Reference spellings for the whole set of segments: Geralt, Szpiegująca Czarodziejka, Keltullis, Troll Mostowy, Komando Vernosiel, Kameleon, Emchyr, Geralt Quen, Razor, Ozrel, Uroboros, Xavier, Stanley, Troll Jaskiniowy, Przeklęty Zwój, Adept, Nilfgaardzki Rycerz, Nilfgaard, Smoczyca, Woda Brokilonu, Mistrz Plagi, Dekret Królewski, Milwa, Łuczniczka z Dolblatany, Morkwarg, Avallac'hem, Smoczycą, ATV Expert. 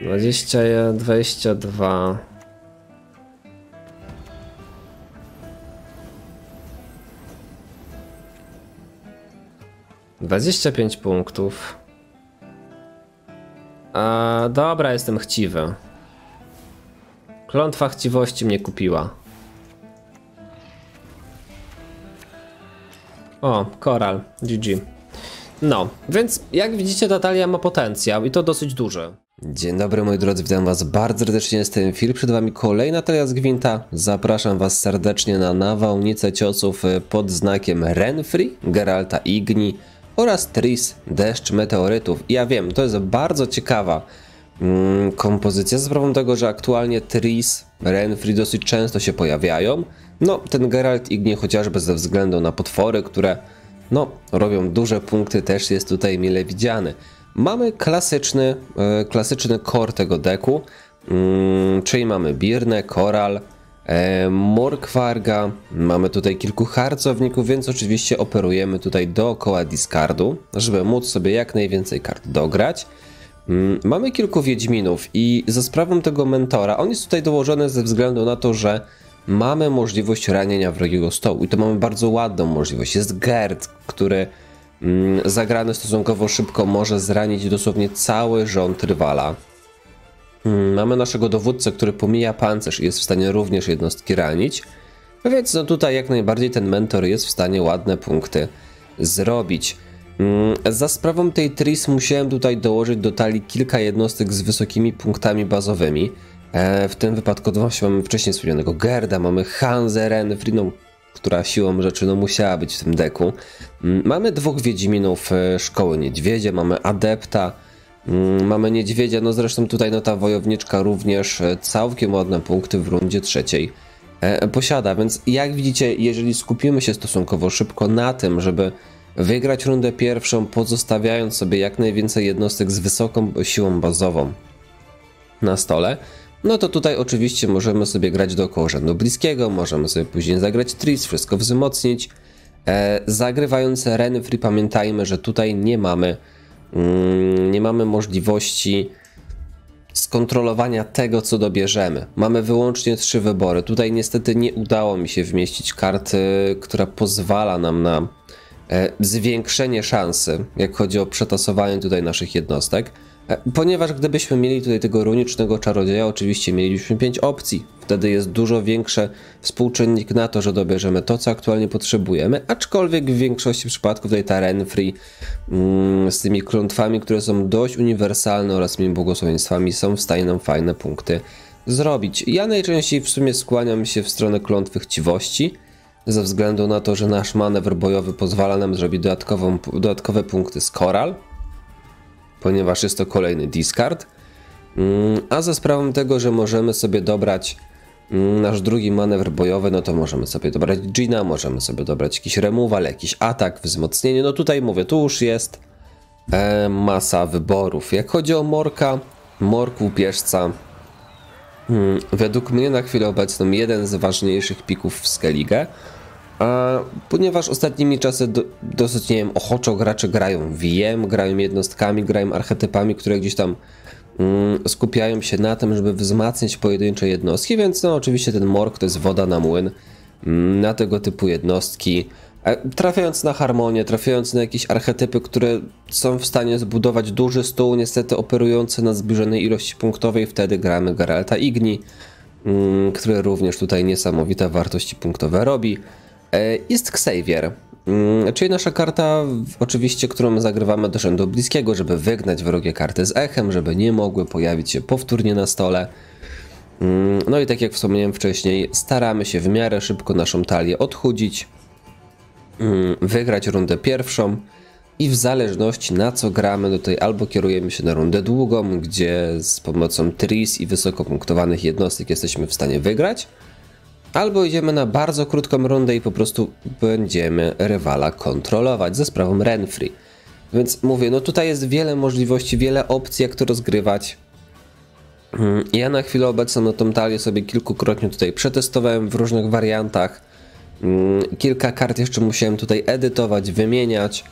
22. pięć punktów. Dobra, jestem chciwy. Klątwa chciwości mnie kupiła. O, Koral. GG. No, więc jak widzicie, ta talia ma potencjał i to dosyć duży. Dzień dobry moi drodzy, witam was bardzo serdecznie, jestem Fil, przed wami kolejna talia z Gwinta. Zapraszam was serdecznie na Nawałnicę Ciosów pod znakiem Renfri, Geralta Igni oraz Triss, Deszcz Meteorytów. Ja wiem, to jest bardzo ciekawa kompozycja, z sprawą tego, że aktualnie Triss, Renfri dosyć często się pojawiają. No, ten Geralt Igni chociażby ze względu na potwory, które no, robią duże punkty, też jest tutaj mile widziany. Mamy klasyczny core tego deku, czyli mamy Birnę, Koral, Morkwarga, mamy tutaj kilku harcowników, więc oczywiście operujemy tutaj dookoła discardu, żeby móc sobie jak najwięcej kart dograć. Mamy kilku Wiedźminów i za sprawą tego mentora, on jest tutaj dołożony ze względu na to, że mamy możliwość ranienia wrogiego stołu i to mamy bardzo ładną możliwość. Jest Gerd, który zagrany stosunkowo szybko może zranić dosłownie cały rząd rywala. Mamy naszego dowódcę, który pomija pancerz i jest w stanie również jednostki ranić. Więc no tutaj jak najbardziej ten mentor jest w stanie ładne punkty zrobić. Za sprawą tej Triss musiałem tutaj dołożyć do talii kilka jednostek z wysokimi punktami bazowymi. W tym wypadku właśnie mamy wcześniej wspomnianego Gerda, mamy Hanzę, Renfri, która siłą rzeczy no, musiała być w tym deku. Mamy dwóch Wiedźminów Szkoły Niedźwiedzia, mamy Adepta, mamy Niedźwiedzia, no zresztą tutaj no, ta wojowniczka również całkiem ładne punkty w rundzie trzeciej posiada, więc jak widzicie, jeżeli skupimy się stosunkowo szybko na tym, żeby wygrać rundę pierwszą, pozostawiając sobie jak najwięcej jednostek z wysoką siłą bazową na stole, no to tutaj oczywiście możemy sobie grać dookoła rzędu bliskiego, możemy sobie później zagrać Triss, wszystko wzmocnić. Zagrywając Renfri pamiętajmy, że tutaj nie mamy możliwości skontrolowania tego, co dobierzemy. Mamy wyłącznie 3 wybory. Tutaj niestety nie udało mi się wmieścić karty, która pozwala nam na zwiększenie szansy, jak chodzi o przetasowanie tutaj naszych jednostek. Ponieważ gdybyśmy mieli tutaj tego runicznego czarodzieja, oczywiście mielibyśmy 5 opcji. Wtedy jest dużo większy współczynnik na to, że dobierzemy to, co aktualnie potrzebujemy. Aczkolwiek w większości przypadków tutaj ta Renfri z tymi klątwami, które są dość uniwersalne oraz tymi błogosławieństwami, są w stanie nam fajne punkty zrobić. Ja najczęściej w sumie skłaniam się w stronę klątwy chciwości, ze względu na to, że nasz manewr bojowy pozwala nam zrobić dodatkowe punkty z Koral, ponieważ jest to kolejny discard, a za sprawą tego, że możemy sobie dobrać nasz drugi manewr bojowy, no to możemy sobie dobrać Gina, możemy sobie dobrać jakiś removal, jakiś atak, wzmocnienie, no tutaj mówię, tu już jest masa wyborów. Jak chodzi o Morka, Mork Łupieżca, według mnie na chwilę obecną jeden z ważniejszych pików w Skellige, ponieważ ostatnimi czasy dosyć, nie wiem, ochoczo gracze grają VM, grają jednostkami, grają archetypami, które gdzieś tam skupiają się na tym, żeby wzmacniać pojedyncze jednostki, więc no oczywiście ten Mork to jest woda na młyn na tego typu jednostki. Trafiając na harmonię, trafiając na jakieś archetypy, które są w stanie zbudować duży stół, niestety operujący na zbliżonej ilości punktowej, wtedy gramy Geralta Igni, który również tutaj niesamowite wartości punktowe robi. Jest Xavier, czyli nasza karta, oczywiście, którą zagrywamy do rzędu bliskiego, żeby wygnać wrogie karty z echem, żeby nie mogły pojawić się powtórnie na stole. No i tak jak wspomniałem wcześniej, staramy się w miarę szybko naszą talię odchudzić, wygrać rundę pierwszą i w zależności na co gramy tutaj albo kierujemy się na rundę długą, gdzie z pomocą Triss i wysoko punktowanych jednostek jesteśmy w stanie wygrać, albo idziemy na bardzo krótką rundę i po prostu będziemy rywala kontrolować ze sprawą Renfri. Więc mówię, no tutaj jest wiele możliwości, wiele opcji jak to rozgrywać. Ja na chwilę obecną no, tą talię sobie kilkukrotnie tutaj przetestowałem w różnych wariantach. Kilka kart jeszcze musiałem tutaj edytować, wymieniać.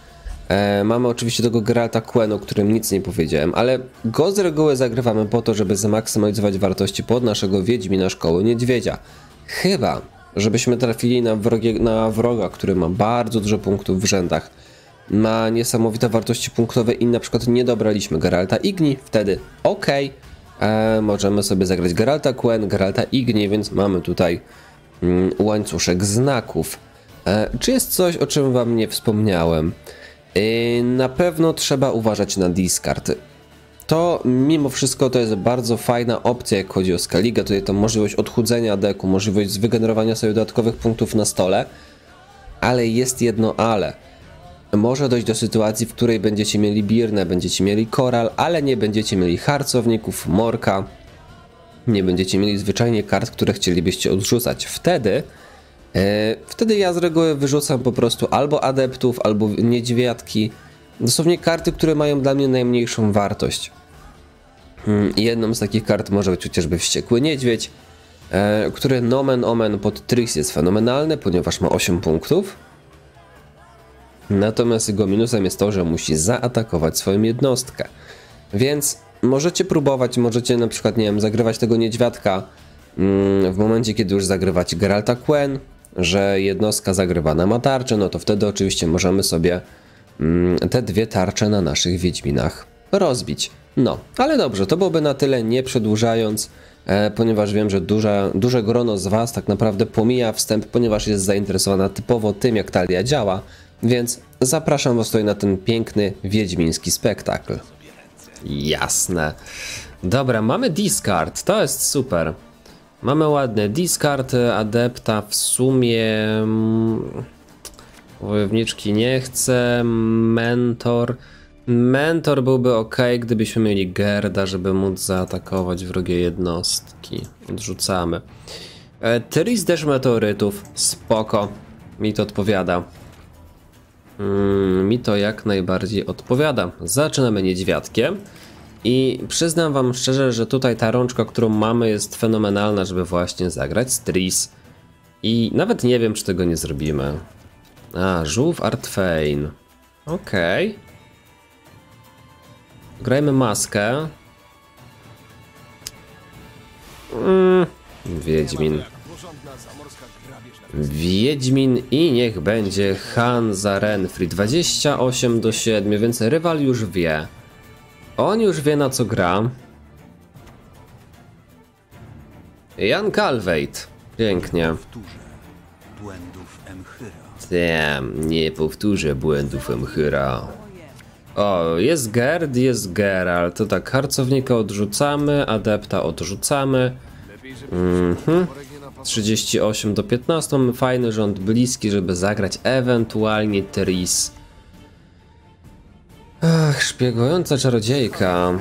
Mamy oczywiście tego Geralta Quen, o którym nic nie powiedziałem, ale go z reguły zagrywamy po to, żeby zmaksymalizować wartości pod naszego Wiedźmina Szkoły Niedźwiedzia. Chyba, żebyśmy trafili na wroga, który ma bardzo dużo punktów w rzędach. Ma niesamowite wartości punktowe i na przykład nie dobraliśmy Geralta Igni, wtedy okej, możemy sobie zagrać Geralta Quen, Geralta Igni, więc mamy tutaj łańcuszek znaków. Czy jest coś, o czym wam nie wspomniałem? Na pewno trzeba uważać na discard. To mimo wszystko to jest bardzo fajna opcja, jak chodzi o Skellige. Tutaj to możliwość odchudzenia deku, możliwość wygenerowania sobie dodatkowych punktów na stole. Ale jest jedno ale. Może dojść do sytuacji, w której będziecie mieli Birnę, będziecie mieli Koral, ale nie będziecie mieli harcowników, Morka. Nie będziecie mieli zwyczajnie kart, które chcielibyście odrzucać. Wtedy ja z reguły wyrzucam po prostu albo adeptów, albo niedźwiadki. Dosłownie karty, które mają dla mnie najmniejszą wartość. Jedną z takich kart może być chociażby Wściekły Niedźwiedź, który nomen omen pod Triss jest fenomenalny, ponieważ ma 8 punktów. Natomiast jego minusem jest to, że musi zaatakować swoją jednostkę. Więc możecie próbować, możecie na przykład, nie wiem, zagrywać tego niedźwiadka w momencie, kiedy już zagrywacie Geralta Quen, że jednostka zagrywana ma tarczę, no to wtedy oczywiście możemy sobie te dwie tarcze na naszych Wiedźminach rozbić. No, ale dobrze, to byłoby na tyle, nie przedłużając, ponieważ wiem, że duże grono z was tak naprawdę pomija wstęp, ponieważ jest zainteresowana typowo tym, jak talia działa, więc zapraszam was tutaj na ten piękny wiedźmiński spektakl. Jasne. Dobra, mamy discard, to jest super. Mamy ładne discard, adepta w sumie... Wojowniczki nie chcę, mentor... Mentor byłby ok, gdybyśmy mieli Gerda, żeby móc zaatakować wrogie jednostki. Odrzucamy. Triss Deszcz Meteorytów, spoko. Mi to odpowiada. Mi to jak najbardziej odpowiada. Zaczynamy niedźwiadkiem. I przyznam wam szczerze, że tutaj ta rączka, którą mamy, jest fenomenalna, żeby właśnie zagrać z Triss. I nawet nie wiem, czy tego nie zrobimy. A, Żółw Artfein. Okej. Grajmy maskę. Wiedźmin. Wiedźmin i niech będzie Hanza Renfri. 28-7, więc rywal już wie. On już wie, na co gra. Jan Calveit. Pięknie. Nie powtórzę błędów Emchyra. O, jest Gerd, jest Geralt. To tak, harcownika odrzucamy, adepta odrzucamy. 38-15. Fajny rząd bliski, żeby zagrać ewentualnie Triss. Ach, Szpiegująca Czarodziejka.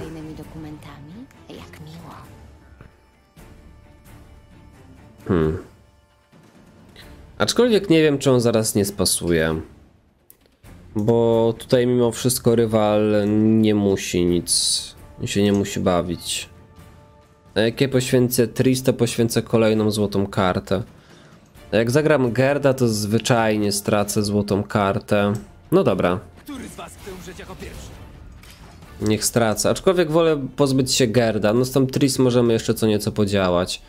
Aczkolwiek nie wiem, czy on zaraz nie spasuje. Bo tutaj mimo wszystko rywal nie musi nic. Się nie musi bawić. A jakie poświęcę Triss, to poświęcę kolejną złotą kartę. A jak zagram Gerda, to zwyczajnie stracę złotą kartę. No dobra. Niech stracę. Aczkolwiek wolę pozbyć się Gerda. No z tą Triss możemy jeszcze co nieco podziałać.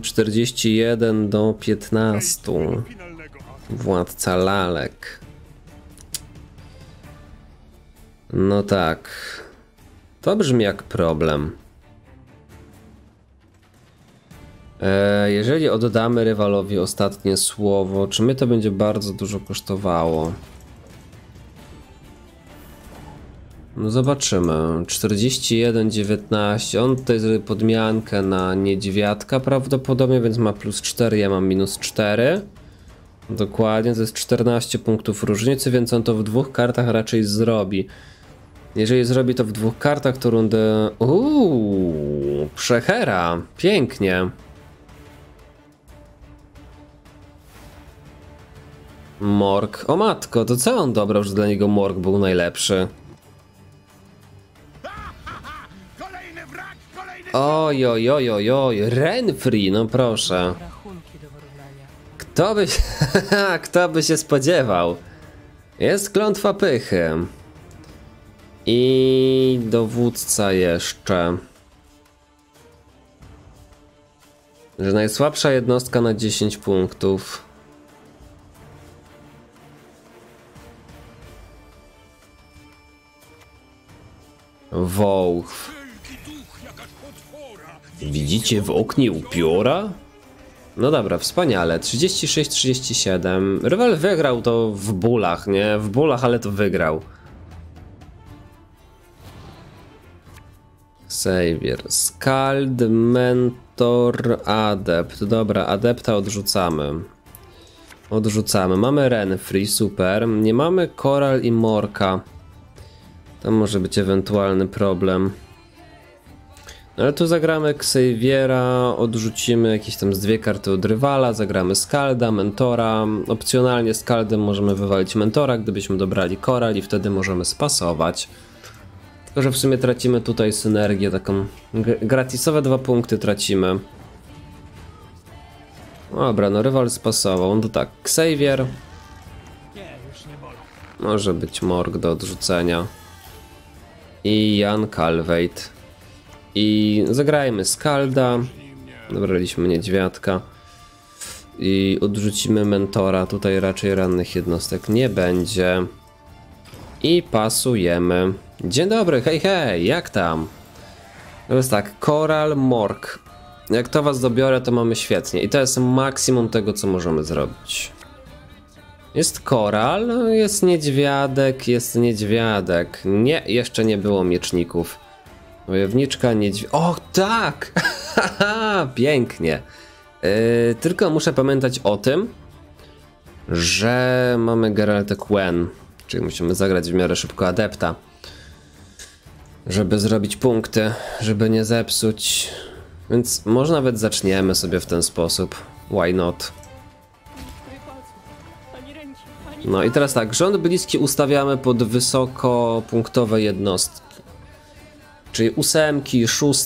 41-15. Władca lalek. No tak. To brzmi jak problem. Jeżeli oddamy rywalowi ostatnie słowo, czy mnie to będzie bardzo dużo kosztowało? No zobaczymy. 41-19. On tutaj zrobi podmiankę na niedźwiadka prawdopodobnie, więc ma plus 4, ja mam minus 4. Dokładnie, to jest 14 punktów różnicy, więc on to w dwóch kartach raczej zrobi. Jeżeli zrobi to w dwóch kartach, to rundę... Przechera! Pięknie! Mork. O matko, to co on dobrał, że dla niego Mork był najlepszy? Ojojojojoj, Renfri, no proszę. Kto by się spodziewał? Jest klątwa pychy. I dowódca jeszcze. Że najsłabsza jednostka na 10 punktów. Wołch. Widzicie w oknie upiora? No dobra, wspaniale. 36-37. Rywal wygrał to w bólach, nie? W bólach, ale to wygrał. Xavier, Skald, Mentor, Adept. Dobra, Adepta odrzucamy. Odrzucamy. Mamy Renfri, super. Nie mamy Koral i Morka. To może być ewentualny problem. No ale tu zagramy Xaviera, odrzucimy jakieś tam z 2 karty od rywala, zagramy Skalda, Mentora. Opcjonalnie Skaldem możemy wywalić Mentora, gdybyśmy dobrali Koral i wtedy możemy spasować. Tylko że w sumie tracimy tutaj synergię, taką gratisowe 2 punkty tracimy. Dobra, no rywal spasował, no to tak, Xavier. Może być Mork do odrzucenia. I Jan Calveit. I zagrajmy Skalda. Dobraliśmy Niedźwiadka. I odrzucimy Mentora. Tutaj raczej rannych jednostek nie będzie. I pasujemy. Dzień dobry, hej hej, jak tam? To jest tak, Koral, Mork. Jak to was dobiorę, to mamy świetnie. I to jest maksimum tego, co możemy zrobić. Jest Koral, jest Niedźwiadek, jest Niedźwiadek. Nie, jeszcze nie było mieczników. Wojowniczka, niedźwiadek. O tak! Pięknie. Tylko muszę pamiętać o tym, że mamy Geralta Quen. Czyli musimy zagrać w miarę szybko adepta. Żeby zrobić punkty, żeby nie zepsuć. Więc może nawet zaczniemy sobie w ten sposób. Why not? No i teraz tak, rząd bliski ustawiamy pod wysokopunktowe jednostki. Czyli 8, 6,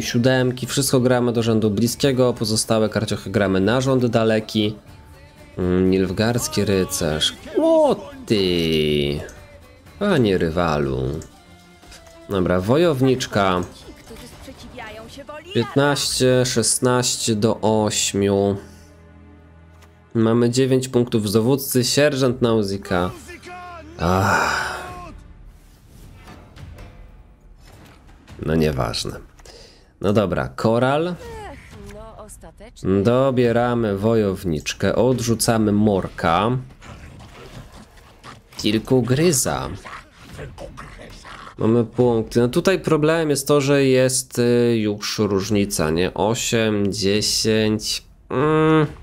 7, wszystko gramy do rzędu bliskiego, pozostałe karciochy gramy na rząd daleki. Nilfgaardzki rycerz. O ty! Panie rywalu. Dobra, wojowniczka. 15, 16 do 8. Mamy 9 punktów z dowódcy, sierżant Nausicaa. No nieważne. No dobra, Koral. Dobieramy wojowniczkę, odrzucamy Morka. Kilkugryza. Mamy punkty. No tutaj problem jest to, że jest już różnica, nie? 8, 10...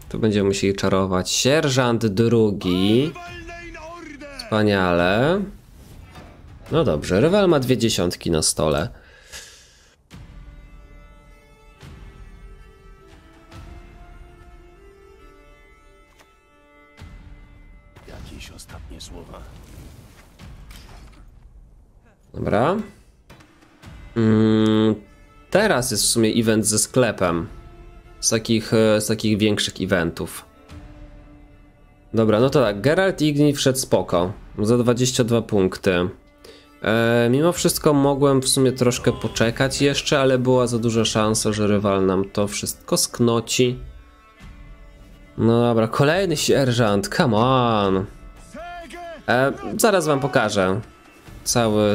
to będziemy musieli czarować. Sierżant drugi. Wspaniale. No dobrze, rywal ma 20 na stole. Jakieś ostatnie słowa. Dobra. Teraz jest w sumie event ze sklepem. Z takich większych eventów. Dobra, no to tak. Geralt Igni wszedł spoko. Za 22 punkty. Mimo wszystko mogłem w sumie troszkę poczekać jeszcze, ale była za duża szansa, że rywal nam to wszystko sknoci. No dobra, kolejny sierżant. Come on. Zaraz wam pokażę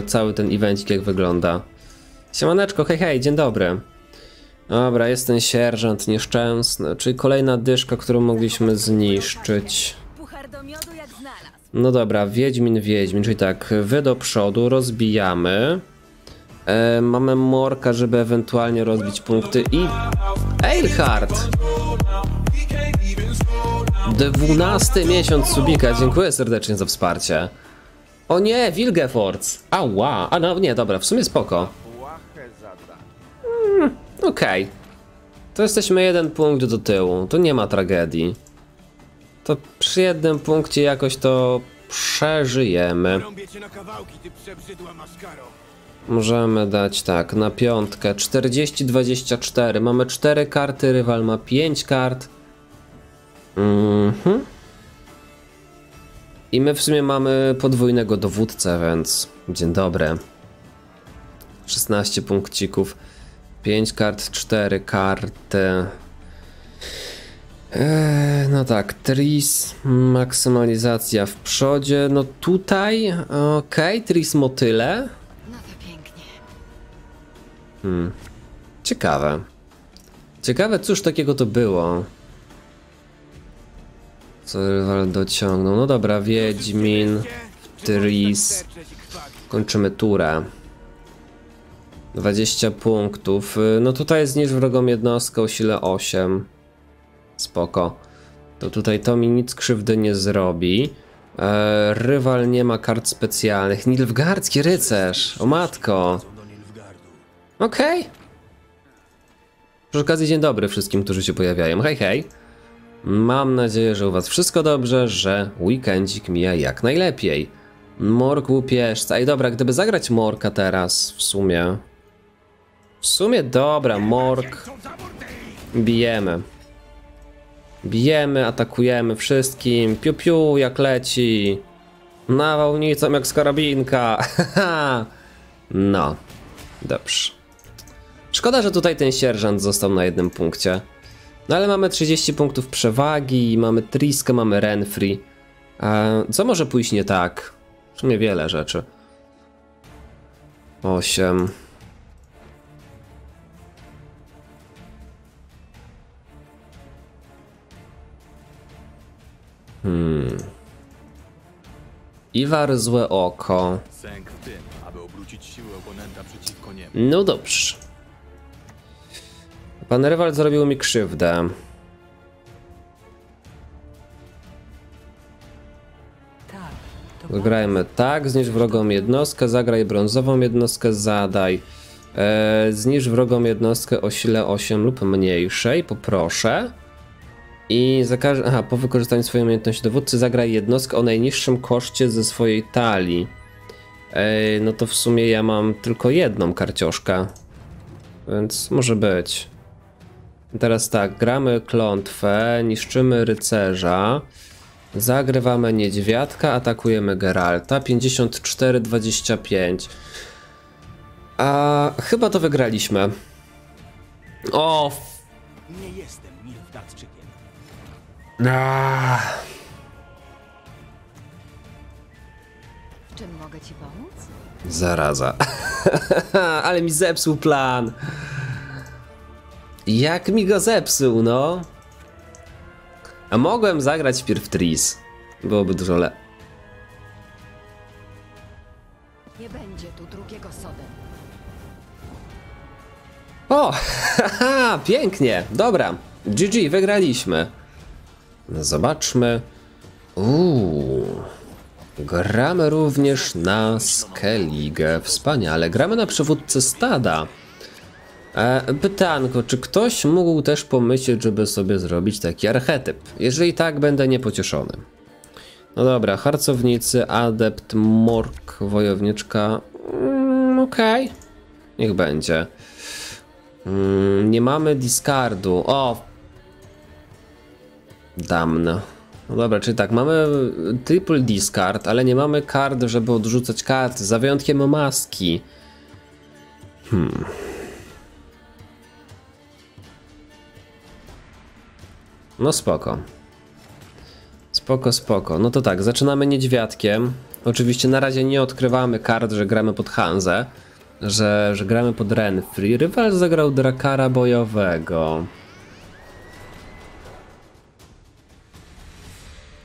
cały ten evencik, jak wygląda. Siemaneczko, hej hej, dzień dobry. Dobra, jest ten sierżant nieszczęsny, czyli kolejna dyszka, którą mogliśmy zniszczyć. No dobra, Wiedźmin, czyli tak, wy do przodu, rozbijamy. Mamy Morka, żeby ewentualnie rozbić punkty i... Eilhard! 12 miesiąc Subika, dziękuję serdecznie za wsparcie. O nie, Wilgefortz! Ała, a no nie, dobra, w sumie spoko. Okej. To jesteśmy 1 punkt do tyłu, tu nie ma tragedii. To przy 1 punkcie jakoś to przeżyjemy. Możemy dać tak, na 5. 40-24, mamy 4 karty, rywal ma 5 kart. I my w sumie mamy podwójnego dowódcę, więc dzień dobry. 16 punkcików, 5 kart, 4 karty. No tak, Triss, maksymalizacja w przodzie. No tutaj, okej, Triss motyle. No to pięknie. Ciekawe. Ciekawe, cóż takiego to było. Co rywal dociągnął. No dobra, Wiedźmin, Triss. Kończymy turę. 20 punktów. No tutaj zniszcz wrogą jednostkę o sile 8. Spoko. To tutaj to mi nic krzywdy nie zrobi. Rywal nie ma kart specjalnych. Nilfgaardzki Rycerz. O matko. Okej. Przy okazji dzień dobry wszystkim, którzy się pojawiają. Hej, hej. Mam nadzieję, że u was wszystko dobrze, że weekendzik mija jak najlepiej. Mork Łupieżca. Ej, dobra, gdyby zagrać Morka teraz, w sumie. W sumie dobra, Mork. Bijemy. Bijemy, atakujemy wszystkim. Piu, piu, jak leci. Nawałnicą jak z karabinka. No. Dobrze. Szkoda, że tutaj ten sierżant został na jednym punkcie. No ale mamy 30 punktów przewagi, mamy Trisskę, mamy Renfri. Co może pójść nie tak? W sumie wiele rzeczy. 8. Iwar Złe Oko. No dobrze. Pan rywal zrobił mi krzywdę. Zagrajmy tak, zniszcz wrogą jednostkę, zagraj brązową jednostkę, zadaj. Zniszcz wrogą jednostkę o sile 8 lub mniejszej, poproszę. I zakaż... Aha, po wykorzystaniu swojej umiejętności dowódcy zagraj jednostkę o najniższym koszcie ze swojej talii. No to w sumie ja mam tylko jedną karcioszkę. Więc może być. Teraz tak, gramy klątwę, niszczymy rycerza. Zagrywamy niedźwiadka, atakujemy Geralta. 54-25. A chyba to wygraliśmy. O! Nie jestem Nilfgaardczykiem. W czym mogę ci pomóc? Zaraza. Ale mi zepsuł plan. Jak mi go zepsuł, no. A mogłem zagrać wpierw Triss. Byłoby dużo le... Nie będzie tu drugiego Sodem. O! Haha! Pięknie! Dobra. GG, wygraliśmy. Zobaczmy. Gramy również na Skellige. Wspaniale. Gramy na przywódcę stada. Pytanko, czy ktoś mógł też pomyśleć, żeby sobie zrobić taki archetyp? Jeżeli tak, będę niepocieszony. No dobra, harcownicy, adept, mork, wojowniczka. Okej. Niech będzie. Nie mamy discardu. O! Damn. No dobra, czyli tak, mamy triple discard, ale nie mamy kart, żeby odrzucać kart, za wyjątkiem maski. No spoko. Spoko, spoko. No to tak, zaczynamy niedźwiadkiem. Oczywiście na razie nie odkrywamy kart, że gramy pod Hanzę, że gramy pod Renfri. Rywal zagrał drakara bojowego.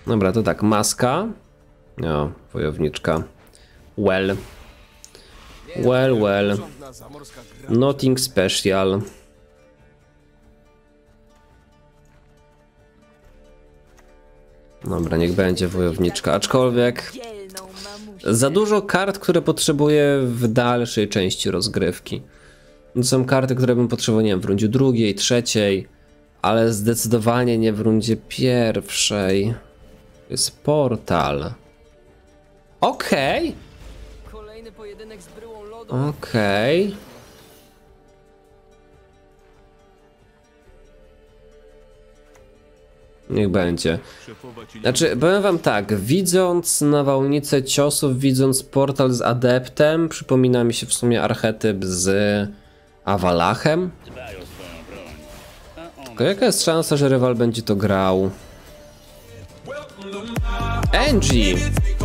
Dobra, to tak, maska. O, wojowniczka. Well. Well, well. Nothing special. Dobra, niech będzie wojowniczka, aczkolwiek za dużo kart, które potrzebuję w dalszej części rozgrywki. To są karty, które bym potrzebował, nie wiem, w rundzie drugiej, trzeciej, ale zdecydowanie nie w rundzie pierwszej. Jest portal. Okej. Okej. niech będzie. Znaczy, powiem wam tak, widząc Nawałnicę Ciosów, widząc portal z Adeptem, przypomina mi się w sumie archetyp z Avallac'hem. Tylko jaka jest szansa, że rywal będzie to grał? Angie!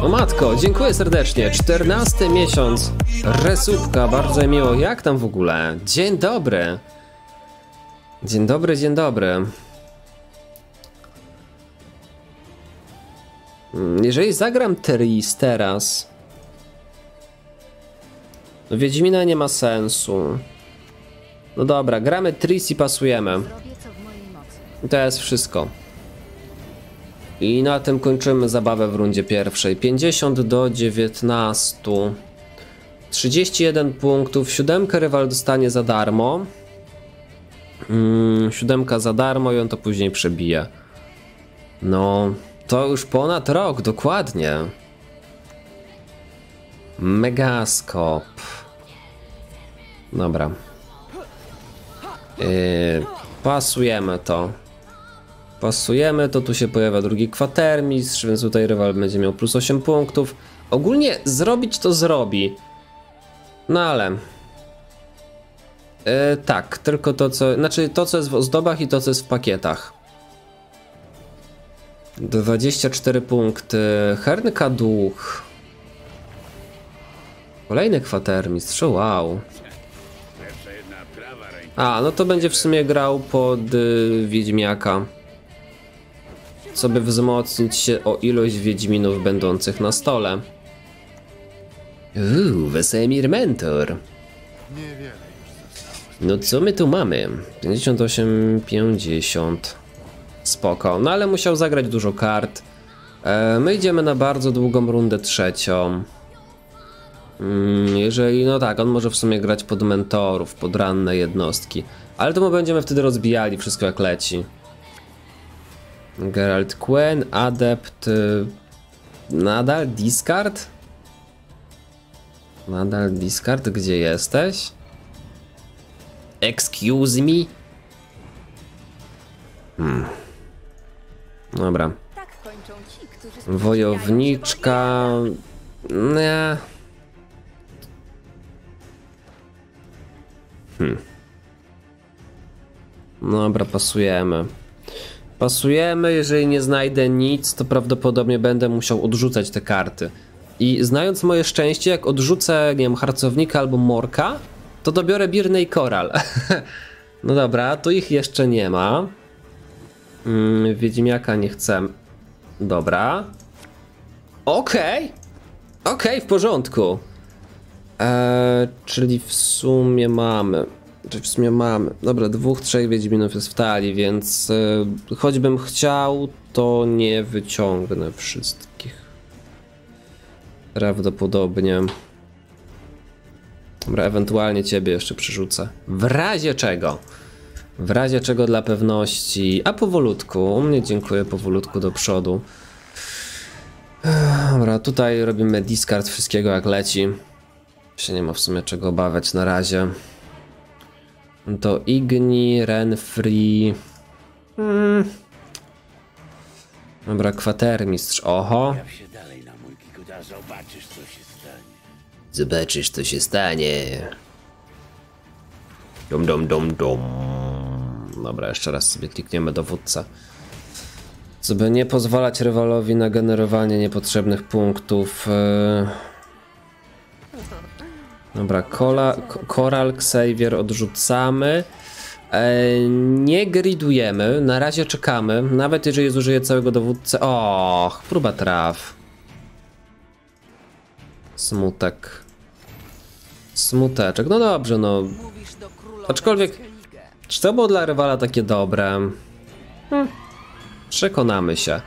O matko, dziękuję serdecznie. 14 miesiąc. Resubka, bardzo miło. Jak tam w ogóle? Dzień dobry. Dzień dobry, dzień dobry. Jeżeli zagram Triss teraz, no Wiedźmina nie ma sensu. No dobra, gramy Triss i pasujemy. I to jest wszystko. I na tym kończymy zabawę w rundzie pierwszej. 50 do 19. 31 punktów. Siódemkę rywal dostanie za darmo. Siódemka za darmo i on to później przebije. No, to już ponad rok, dokładnie. Megaskop. Dobra. Pasujemy to. Pasujemy, to tu się pojawia drugi kwatermistrz, więc tutaj rywal będzie miał plus 8 punktów. Ogólnie zrobić to zrobi. No ale... tak, tylko to co... Znaczy to co jest w ozdobach i to co jest w pakietach. 24 punkty. Hernka duch. Kolejny kwatermistrz, wow. A, no to będzie w sumie grał pod Wiedźmiaka. Co by wzmocnić się o ilość Wiedźminów będących na stole. Wesemir Mentor. No co my tu mamy? 58, 50. Spoko, no ale musiał zagrać dużo kart. My idziemy na bardzo długą rundę trzecią. Jeżeli, no tak, on może w sumie grać pod mentorów, pod ranne jednostki. Ale to my będziemy wtedy rozbijali wszystko jak leci. Geralt Quen, Adept. Nadal discard? Nadal discard? Gdzie jesteś? Excuse me? Dobra. Wojowniczka... Nie. Dobra, pasujemy. Pasujemy, jeżeli nie znajdę nic, to prawdopodobnie będę musiał odrzucać te karty. I znając moje szczęście, jak odrzucę, nie wiem, harcownika albo morka, to dobiorę Birnę i Koral. No dobra, to ich jeszcze nie ma. Wiedźmiaka nie chcę. Dobra. Okej. Okej, w porządku. Czyli w sumie mamy... Dobra, dwóch, trzech Wiedźminów jest w talii, więc choćbym chciał, to nie wyciągnę wszystkich. Prawdopodobnie. Dobra, ewentualnie ciebie jeszcze przerzucę. W razie czego? W razie czego dla pewności. A powolutku, u mnie dziękuję, powolutku do przodu. Dobra, tutaj robimy discard wszystkiego jak leci. Się nie ma w sumie czego obawiać na razie. To Igni, Renfri. Dobra, kwatermistrz, oho. Zobaczysz co się stanie. Dum. Dobra, jeszcze raz sobie klikniemy dowódca. Co by nie pozwalać rywalowi na generowanie niepotrzebnych punktów. Dobra, Koral, Xavier odrzucamy. Nie gridujemy, na razie czekamy. Nawet jeżeli zużyję całego dowódcę. Och, próba traf. Smutek. Smuteczek, no dobrze, no. Aczkolwiek, czy to było dla rywala takie dobre? Przekonamy się.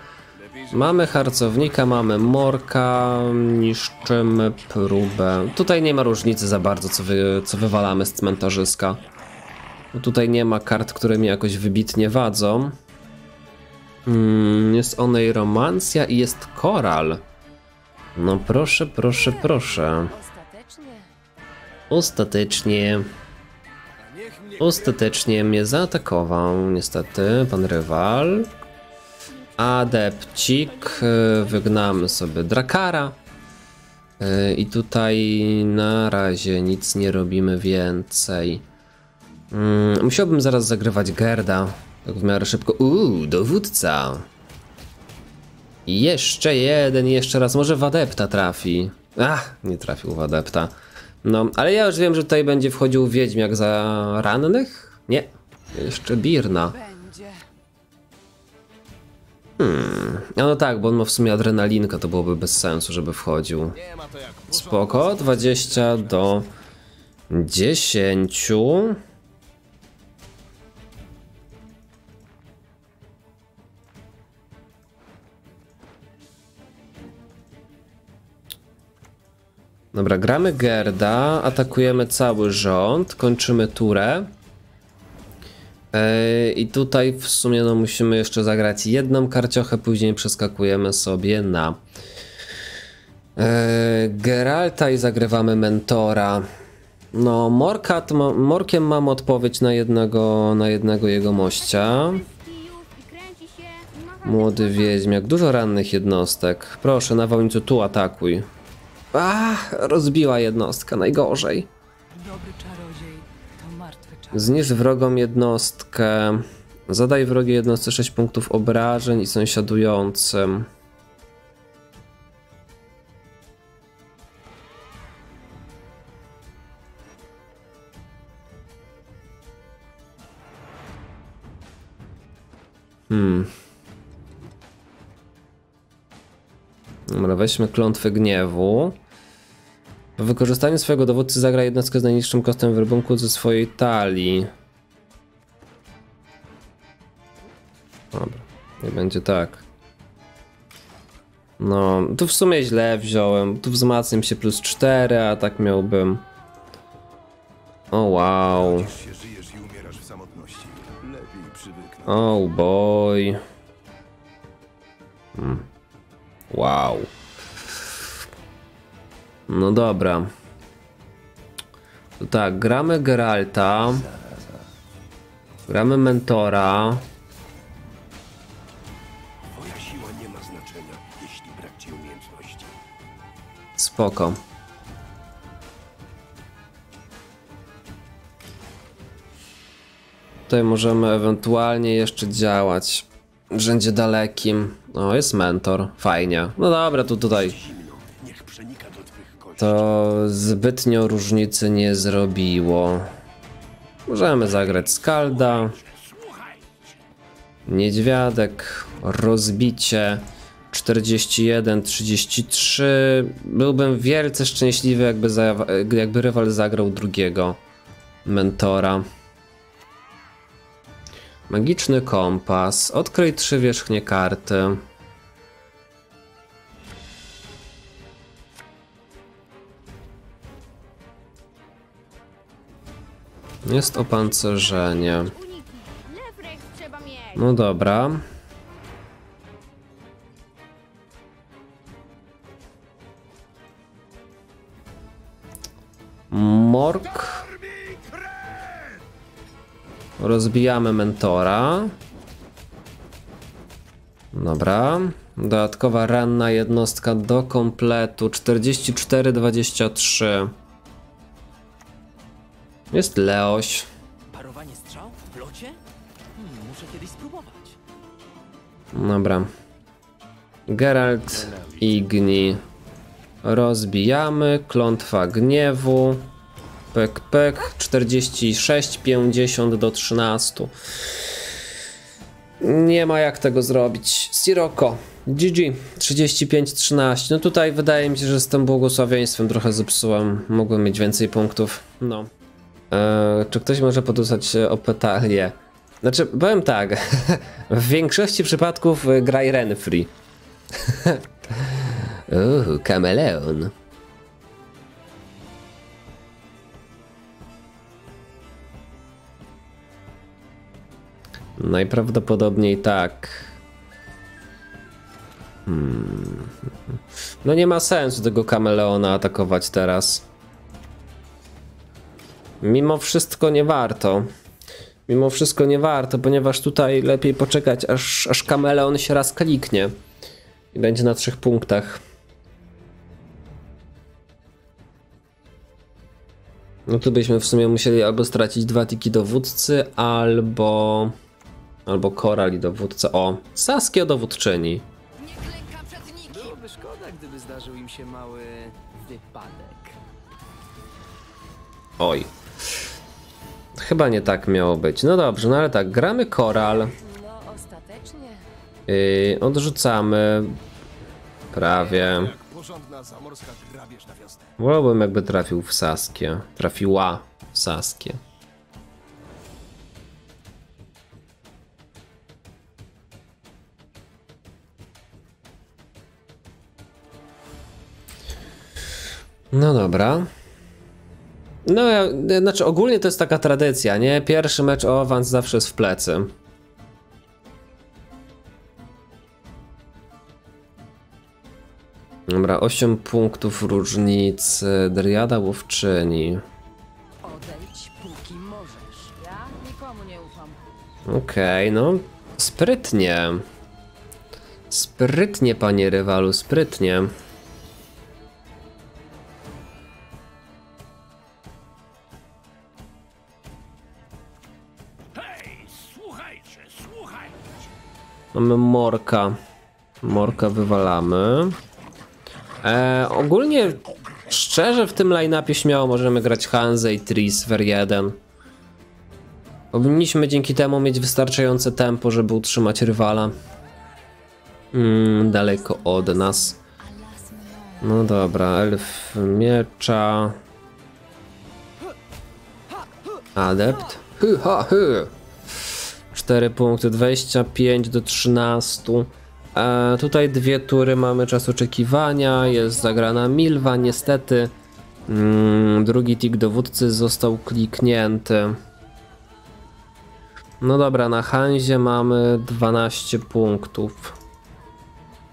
Mamy harcownika, mamy morka, niszczymy próbę. Tutaj nie ma różnicy za bardzo, co wywalamy z cmentarzyska. Tutaj nie ma kart, które mi jakoś wybitnie wadzą. Jest onej romancja i jest koral. No proszę, proszę, proszę. Ostatecznie mnie zaatakował niestety pan rywal. Adepcik, wygnamy sobie Drakara. I tutaj na razie nic nie robimy więcej. Musiałbym zaraz zagrywać Gerda, tak w miarę szybko. Dowódca. Jeszcze jeden, jeszcze raz. Może w Adepta trafi. Ach, nie trafił w Adepta. No, ale ja już wiem, że tutaj będzie wchodził Wiedźmiak za rannych? Nie. Jeszcze Birna. No tak, bo on ma w sumie adrenalinkę, to byłoby bez sensu, żeby wchodził. Spoko, 20 do 10. Dobra, gramy Gerda, atakujemy cały rząd, kończymy turę. I tutaj w sumie no, musimy jeszcze zagrać jedną karciochę, później przeskakujemy sobie na Geralta i zagrywamy Mentora. No, Morkiem mam odpowiedź na jednego jegomościa. Młody Wiedźmiak, dużo rannych jednostek. Proszę, Nawałnicu, tu atakuj. Ach, rozbiła jednostkę, najgorzej. Zniszcz wrogą jednostkę. Zadaj wrogiej jednostce 6 punktów obrażeń i sąsiadującym. Dobra, weźmy klątwę gniewu. Po wykorzystaniu swojego dowódcy zagra jednostkę z najniższym kosztem wizerunku ze swojej talii. Dobra, nie będzie tak. No, tu w sumie źle wziąłem. Tu wzmacniam się plus 4, a tak miałbym. O wow. O boy. Wow. No dobra. To tak, gramy Geralta. Gramy Mentora. Spoko. Tutaj możemy ewentualnie jeszcze działać w rzędzie dalekim. O, jest Mentor. Fajnie. No dobra, to tutaj to zbytnio różnicy nie zrobiło. Możemy zagrać Skalda, Niedźwiadek, rozbicie 41-33. Byłbym wielce szczęśliwy, jakby rywal zagrał drugiego Mentora. Magiczny kompas, odkryj 3 wierzchnie karty. Jest opancerzenie. No dobra. Mork. Rozbijamy Mentora. Dobra. Dodatkowa ranna jednostka do kompletu. 44-23. Jest Leoś. Parowanie strzał w locie? Muszę kiedyś spróbować. Dobra. Geralt Igni. Rozbijamy. Klątwa gniewu. Pek, pek. 46, 50 do 13. Nie ma jak tego zrobić. Siroko. GG. 35, 13. No tutaj wydaje mi się, że z tym błogosławieństwem trochę zepsułem. Mogłem mieć więcej punktów. No. Czy ktoś może podusać opetalię? Znaczy, powiem tak. W większości przypadków graj Renfri. Kameleon. Najprawdopodobniej tak. No nie ma sensu tego Kameleona atakować teraz. Mimo wszystko nie warto. mimo wszystko nie warto, ponieważ tutaj lepiej poczekać, aż kameleon się raz kliknie i będzie na 3 punktach. No tu byśmy w sumie musieli albo stracić 2 tiki dowódcy, albo Koral i dowódca. O, Saskia dowódczyni. Nie klęka przed nikim. Byłoby szkoda, gdyby zdarzył im się mały wypadek. Oj. Chyba nie tak miało być. No dobrze, no ale tak, gramy Koral. No, ostatecznie. Odrzucamy. Prawie. Wolałbym, jakby trafił w Saskię. Trafiła w Saskię. No dobra. No, znaczy ogólnie to jest taka tradycja, nie? Pierwszy mecz o awans zawsze jest w plecy. Dobra, 8 punktów różnicy. Dryada Łowczyni. Odejdź, póki możesz. Ja nikomu nie ufam. Okej, no. Sprytnie. Sprytnie, panie rywalu, sprytnie. Mamy Morka. Morka wywalamy. Ogólnie, szczerze, w tym line-upie śmiało możemy grać Hanzę i Triss ver 1. Powinniśmy dzięki temu mieć wystarczające tempo, żeby utrzymać rywala. Daleko od nas. No dobra, elf miecza. Adept. 4 punkty, 25 do 13. Tutaj 2 tury mamy czas oczekiwania, jest zagrana Milwa, niestety. 2 tik dowódcy został kliknięty. No dobra, na Hanzie mamy 12 punktów.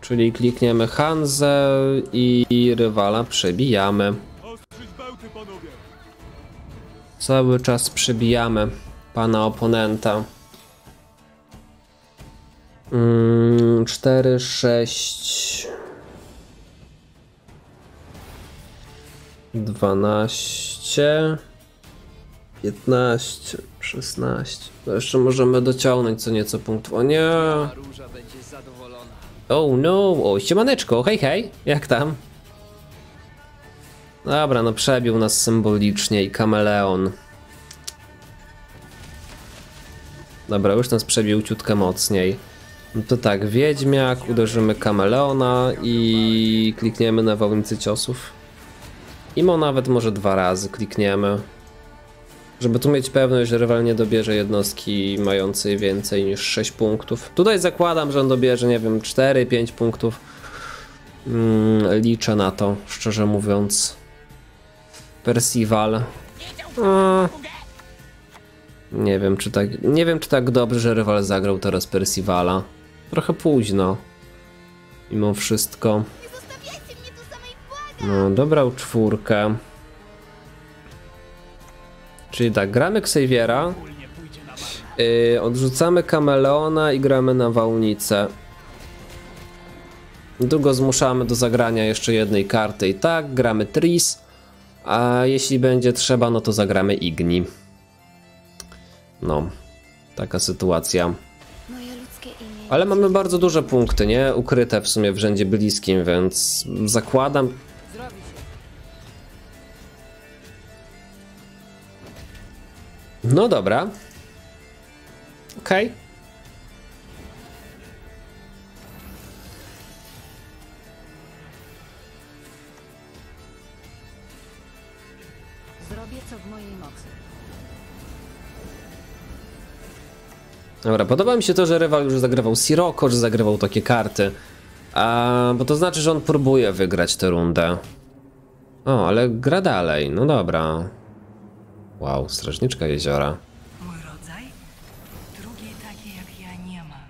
Czyli klikniemy Hanzę i rywala przebijamy. Cały czas przebijamy pana oponenta. 4, 6, 12, 15, 16. To jeszcze możemy dociągnąć co nieco punktów. O nie! Oh no! O, siemaneczko, hej, hej! Jak tam? Dobra, no przebił nas symbolicznie i kameleon. Dobra, już nas przebił ciutkę mocniej. No to tak, Wiedźmiak, uderzymy Kameleona i klikniemy na Nawałnicy Ciosów. I mu nawet może 2 razy klikniemy. Żeby tu mieć pewność, że rywal nie dobierze jednostki mającej więcej niż 6 punktów. Tutaj zakładam, że on dobierze, nie wiem, 4-5 punktów. Liczę na to, szczerze mówiąc. Percival. Nie wiem, czy tak, dobrze, że rywal zagrał teraz Percivala. Trochę późno. Mimo wszystko. No, dobrał 4. Czyli tak, gramy Xaviera. Odrzucamy Kameleona i gramy Nawałnicę. Długo zmuszamy do zagrania jeszcze 1 karty i tak, gramy Triss. A jeśli będzie trzeba, no to zagramy Igni. No, taka sytuacja. Ale mamy bardzo duże punkty, nie? Ukryte w sumie w rzędzie bliskim, więc zakładam. No dobra. Okej. Okay. Zrobię co w mojej mocy. Dobra, podoba mi się to, że rywal już zagrywał Sirocco, że zagrywał takie karty. Bo to znaczy, że on próbuje wygrać tę rundę. O, ale gra dalej, no dobra. Wow, strażniczka jeziora. Mój rodzaj? Drugiej takiej jak ja nie ma.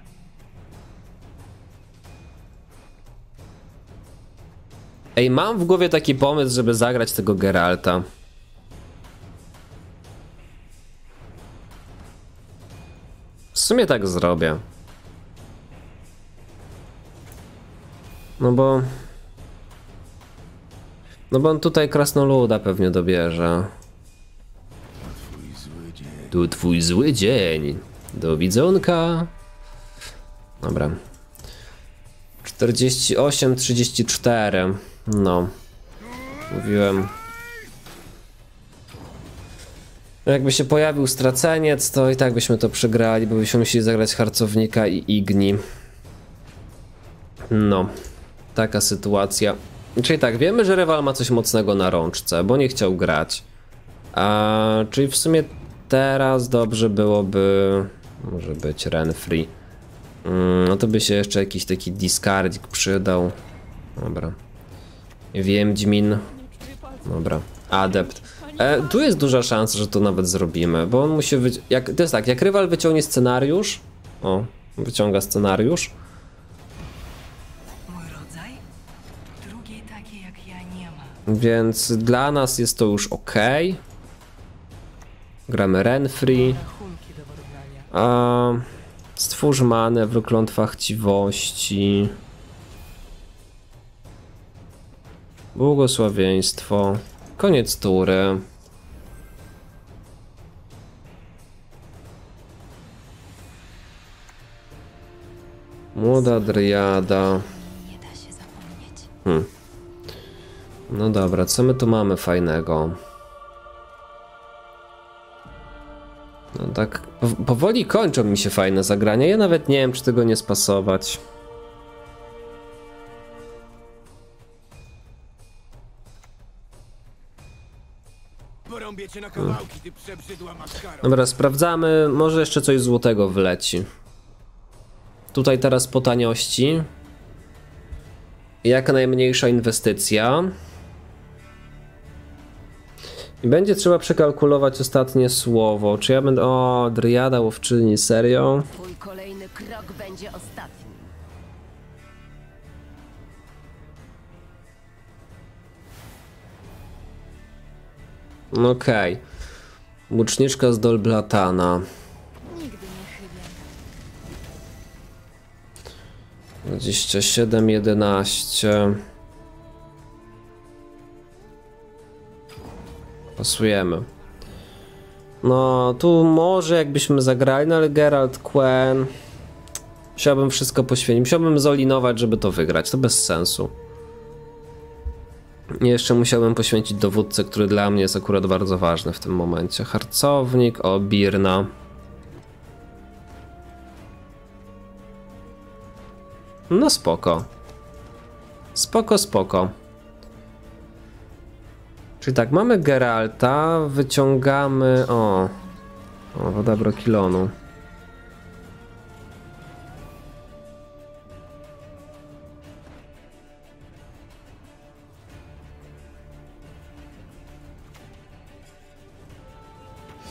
Ej, mam w głowie taki pomysł, żeby zagrać tego Geralta. W sumie tak zrobię. No bo on tutaj krasnoluda pewnie dobierze. Tu twój zły dzień. Do widzonka. Dobra. 48, 34. No. Mówiłem. Jakby się pojawił straceniec, to i tak byśmy to przegrali, bo byśmy musieli zagrać harcownika i Igni. No. Taka sytuacja. Czyli tak, wiemy, że rywal ma coś mocnego na rączce, bo nie chciał grać. Czyli w sumie teraz dobrze byłoby... Może być Renfri. No to by się jeszcze jakiś taki discardzik przydał. Dobra. Wiedźmin. Dobra. Adept. Tu jest duża szansa, że to nawet zrobimy, bo on musi... to jest tak, jak rywal wyciągnie scenariusz... O, wyciąga scenariusz. Więc dla nas jest to już ok. Gramy Renfri. Stwórz manewr, klątwa chciwości. Błogosławieństwo. Koniec tury. Młoda dryada. No dobra, co my tu mamy fajnego? No tak, powoli kończą mi się fajne zagrania. Ja nawet nie wiem, czy tego nie spasować. Dobra, sprawdzamy. Może jeszcze coś złotego wleci. Tutaj teraz po taniości. Jak najmniejsza inwestycja. I będzie trzeba przekalkulować ostatnie słowo. Czy ja będę... O, Dryada Łowczyni, serio? Twój kolejny krok będzie ostatni. Okej. Łuczniczka z Dolblatana. Nigdy nie chybię. 27, 11. Pasujemy. No, tu może jakbyśmy zagrali, no ale Geralt Quen. Musiałbym wszystko poświęcić. Musiałbym zolinować, żeby to wygrać. To bez sensu. I jeszcze musiałbym poświęcić dowódcę, który dla mnie jest akurat bardzo ważny w tym momencie. Harcownik, o, Birna. No spoko. Spoko, spoko. Czyli tak, mamy Geralta, wyciągamy... O, woda brokilonu.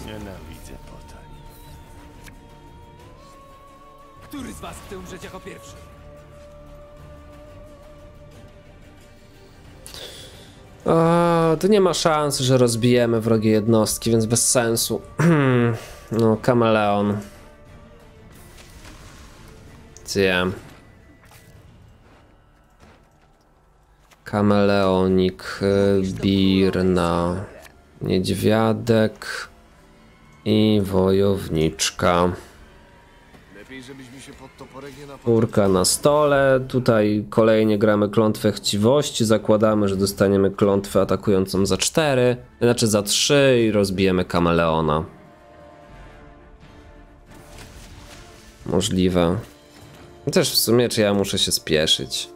Nienawidzę potań. Który z was chce umrzeć jako pierwszy? Tu nie ma szans, że rozbijemy wrogie jednostki, więc bez sensu. No, Kameleon. Kameleonik, Birna, niedźwiadek i wojowniczka. Kurka na stole, tutaj kolejnie gramy klątwę chciwości, zakładamy, że dostaniemy klątwę atakującą za 4, znaczy za 3 i rozbijemy Kameleona. Możliwe. Też w sumie, czy ja muszę się spieszyć?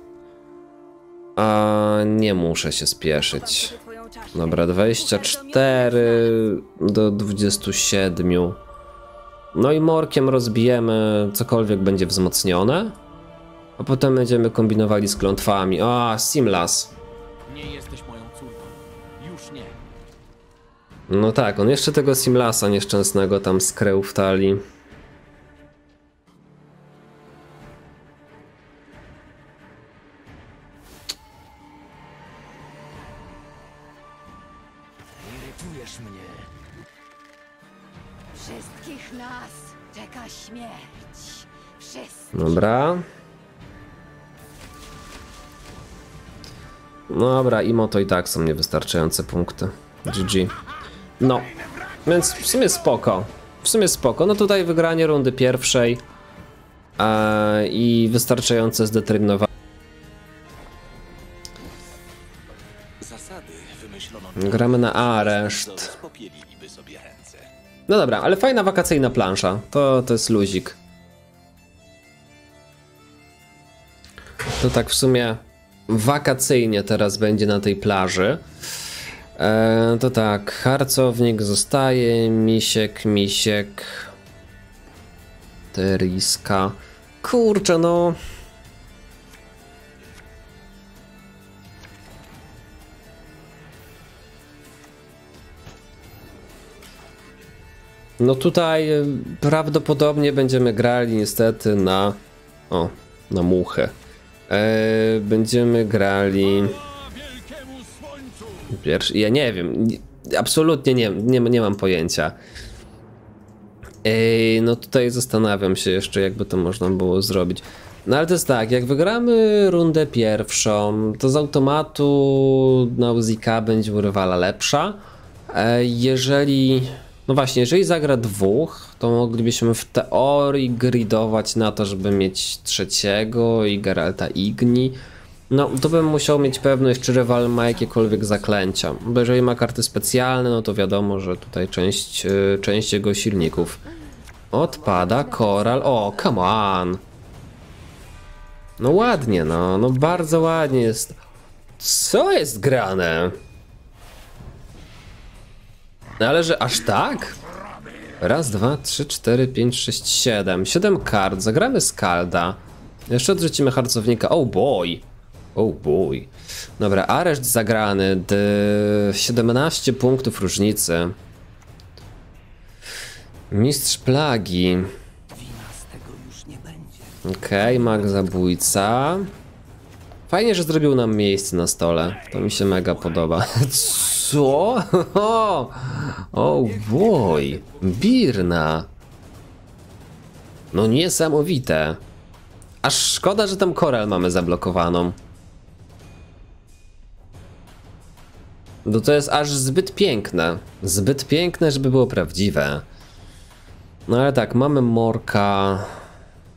Nie muszę się spieszyć. Dobra, 24 do 27. No i Morkiem rozbijemy cokolwiek będzie wzmocnione, a potem będziemy kombinowali z klątwami. Simlas. Nie jesteś moją córką. Już nie. No tak, on jeszcze tego Simlasa nieszczęsnego tam skrył w talii. Irytujesz mnie. Wszystkich nas. Czeka śmierć. Wszyscy. Dobra. Dobra, imo to i tak są niewystarczające punkty. GG. No. Więc w sumie spoko. W sumie spoko. No tutaj wygranie rundy pierwszej. I wystarczające zdeterminowanie. Gramy na areszt. No dobra, ale fajna wakacyjna plansza. To jest luzik. To tak w sumie wakacyjnie teraz będzie na tej plaży. To tak, harcownik zostaje, misiek, Teriska. Kurczę, no. No tutaj prawdopodobnie będziemy grali niestety na... O, na muchę. Będziemy grali... Pierwszy, ja nie wiem, absolutnie nie mam pojęcia. No tutaj zastanawiam się jeszcze, jakby to można było zrobić. No ale to jest tak, jak wygramy rundę pierwszą, to z automatu Nausicaa będzie u rywala lepsza. Jeżeli... No właśnie, jeżeli zagra dwóch, to moglibyśmy w teorii gridować na to, żeby mieć trzeciego i Geralta Igni. No, to bym musiał mieć pewność, czy rywal ma jakiekolwiek zaklęcia. Bo jeżeli ma karty specjalne, no to wiadomo, że tutaj część jego silników. Odpada Koral. O, come on! No ładnie, no bardzo ładnie jest. Co jest grane? No ale że aż tak? Raz, dwa, trzy, cztery, pięć, sześć, siedem. 7 kart. Zagramy Skalda. Jeszcze odrzucimy harcownika. Oh boy. Oh boy. Dobra, areszt zagrany. 17 punktów różnicy. Mistrz plagi. Okej, mag zabójca. Fajnie, że zrobił nam miejsce na stole. To mi się mega podoba. Co? Oh boy. Birna. No niesamowite. Aż szkoda, że tam Koral mamy zablokowaną. No to jest aż zbyt piękne. Zbyt piękne, żeby było prawdziwe. No ale tak, mamy Morka,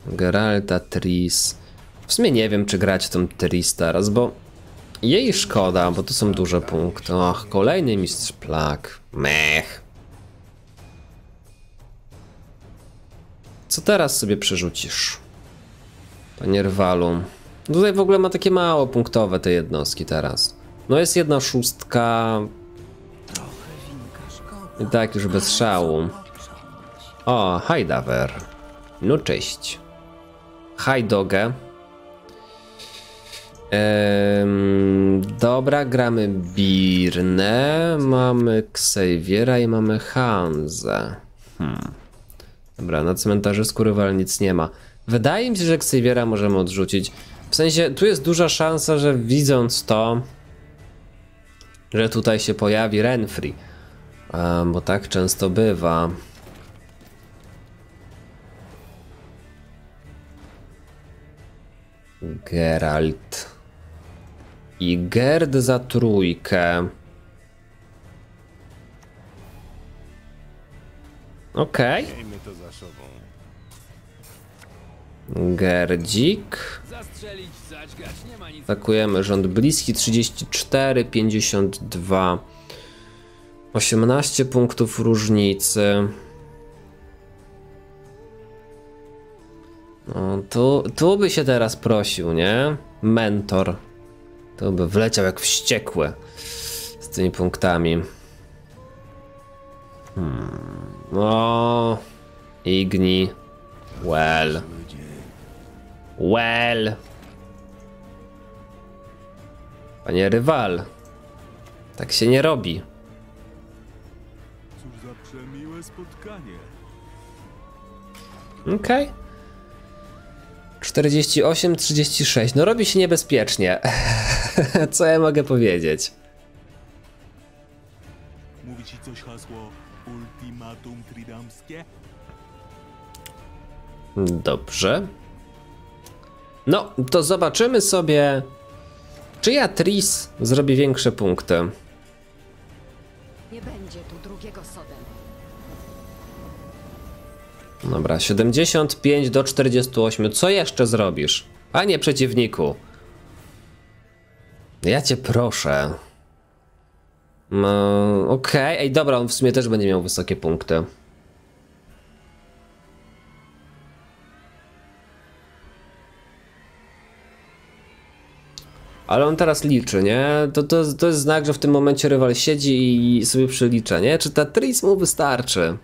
Geralta, Triss. W sumie nie wiem, czy grać tą Triss teraz, bo jej szkoda, bo to są duże punkty. Och, kolejny mistrz plag. Mech. Co teraz sobie przerzucisz? Panie rywalu. Tutaj w ogóle ma takie mało punktowe te jednostki teraz. No jest 1/6. I tak już bez szału. O, Hajdawer. No cześć. Hajdogę. Dobra, gramy Birnę. Mamy Xaviera i mamy Hanzę. Dobra, na cmentarzysku rywal nic nie ma. Wydaje mi się, że Xaviera możemy odrzucić. W sensie, tu jest duża szansa, że widząc to, że tutaj się pojawi Renfri. Bo tak często bywa. Geralt. I Gerd za trójkę. Okej. Gerdzik. Atakujemy rząd bliski. 34, 52. 18 punktów różnicy. No, tu by się teraz prosił, nie? Mentor. To by wleciał jak wściekły z tymi punktami. No, Igni. Well. Panie rywal. Tak się nie robi. Cóż za przemiłe spotkanie. Okej. 48, 36. No robi się niebezpiecznie. Co ja mogę powiedzieć? Mówi ci coś hasło ultimatum tridamskie? Dobrze. No, to zobaczymy sobie, czy ja Triss zrobi większe punkty. Nie będzie tu drugiego sodem. Dobra, 75 do 48. Co jeszcze zrobisz? Panie przeciwniku. Ja cię proszę. Okej, okay. Ej, dobra, on w sumie też będzie miał wysokie punkty. Ale on teraz liczy, nie? To jest znak, że w tym momencie rywal siedzi i sobie przelicza, nie? Czy ta Triss mu wystarczy?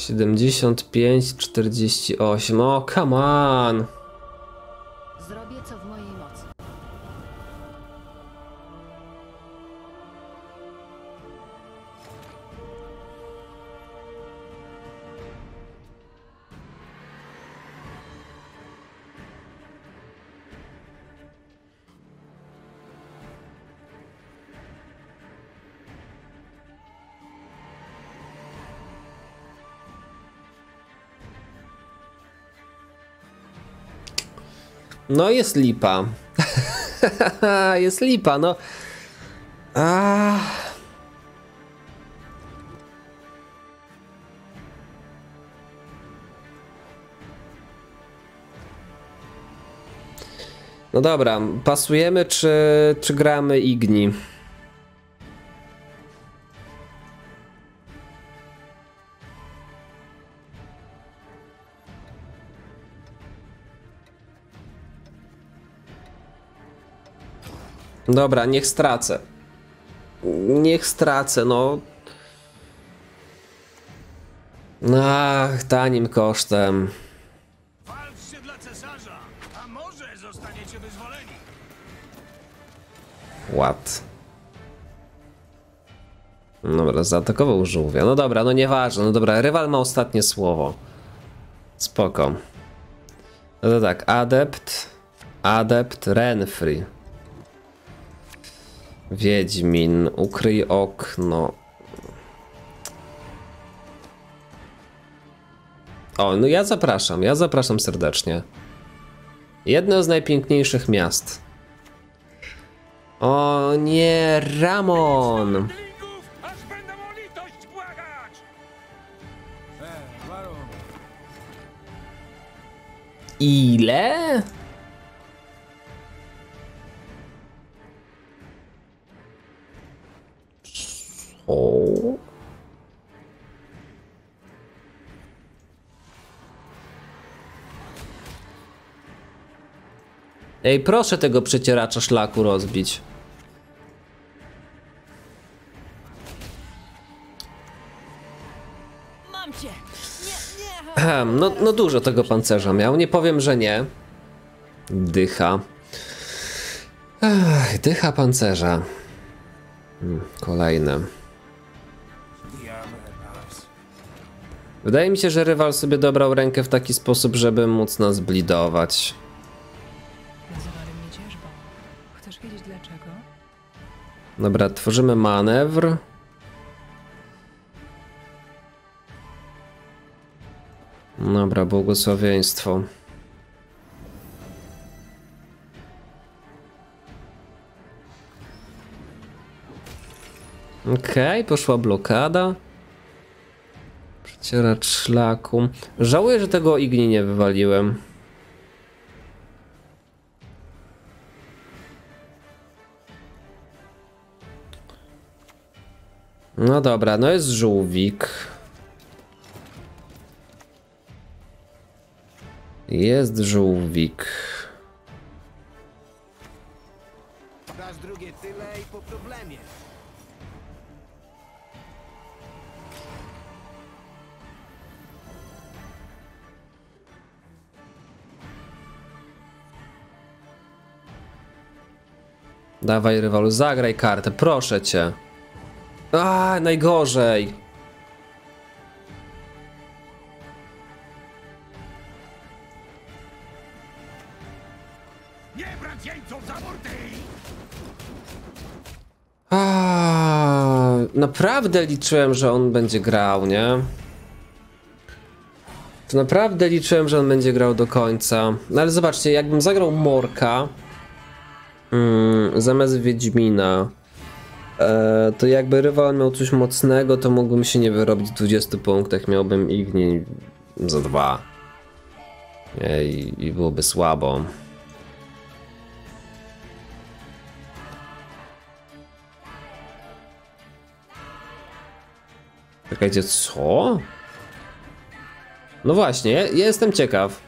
– 75, 48, o, come on! – Zrobię co w mojej mocy. No jest lipa. Jest lipa, no. No dobra, pasujemy czy gramy Igni? Dobra, niech stracę. Niech stracę, no. Ach, tanim kosztem. Walczcie dla cesarza, a może zostaniecie wyzwoleni. Ład. Dobra, zaatakował żółwia. No dobra, no nieważne. No dobra, rywal ma ostatnie słowo. Spoko. No to tak, adept, Renfri. Wiedźmin, ukryj okno. O, no ja zapraszam serdecznie. Jedno z najpiękniejszych miast. O nie, Ramon! Ile? Ej, proszę tego przecieracza szlaku rozbić. Mam cię. Nie. No dużo tego pancerza miał, nie powiem, że nie. Dycha. Ech, dycha pancerza. Kolejne. Wydaje mi się, że rywal sobie dobrał rękę w taki sposób, żeby móc nas blidować. Chcesz wiedzieć dlaczego? Dobra, tworzymy manewr. Dobra, błogosławieństwo. Okej, poszła blokada. Przecieracz szlaku. Żałuję, że tego Igni nie wywaliłem. No dobra, no jest żółwik. Jest żółwik. Dasz drugie tyle i po problemie. Dawaj, rywalu, zagraj kartę, proszę cię. A, najgorzej. Nie brać jeńców za burty! Naprawdę liczyłem, że on będzie grał, nie? To naprawdę liczyłem, że on będzie grał do końca. No ale zobaczcie, jakbym zagrał Morka zamiast Wiedźmina, to jakby rywal miał coś mocnego, to mógłbym się nie wyrobić w 20 punktach, miałbym Igni za 2. I byłoby słabo. Czekajcie, co? No właśnie, ja jestem ciekaw.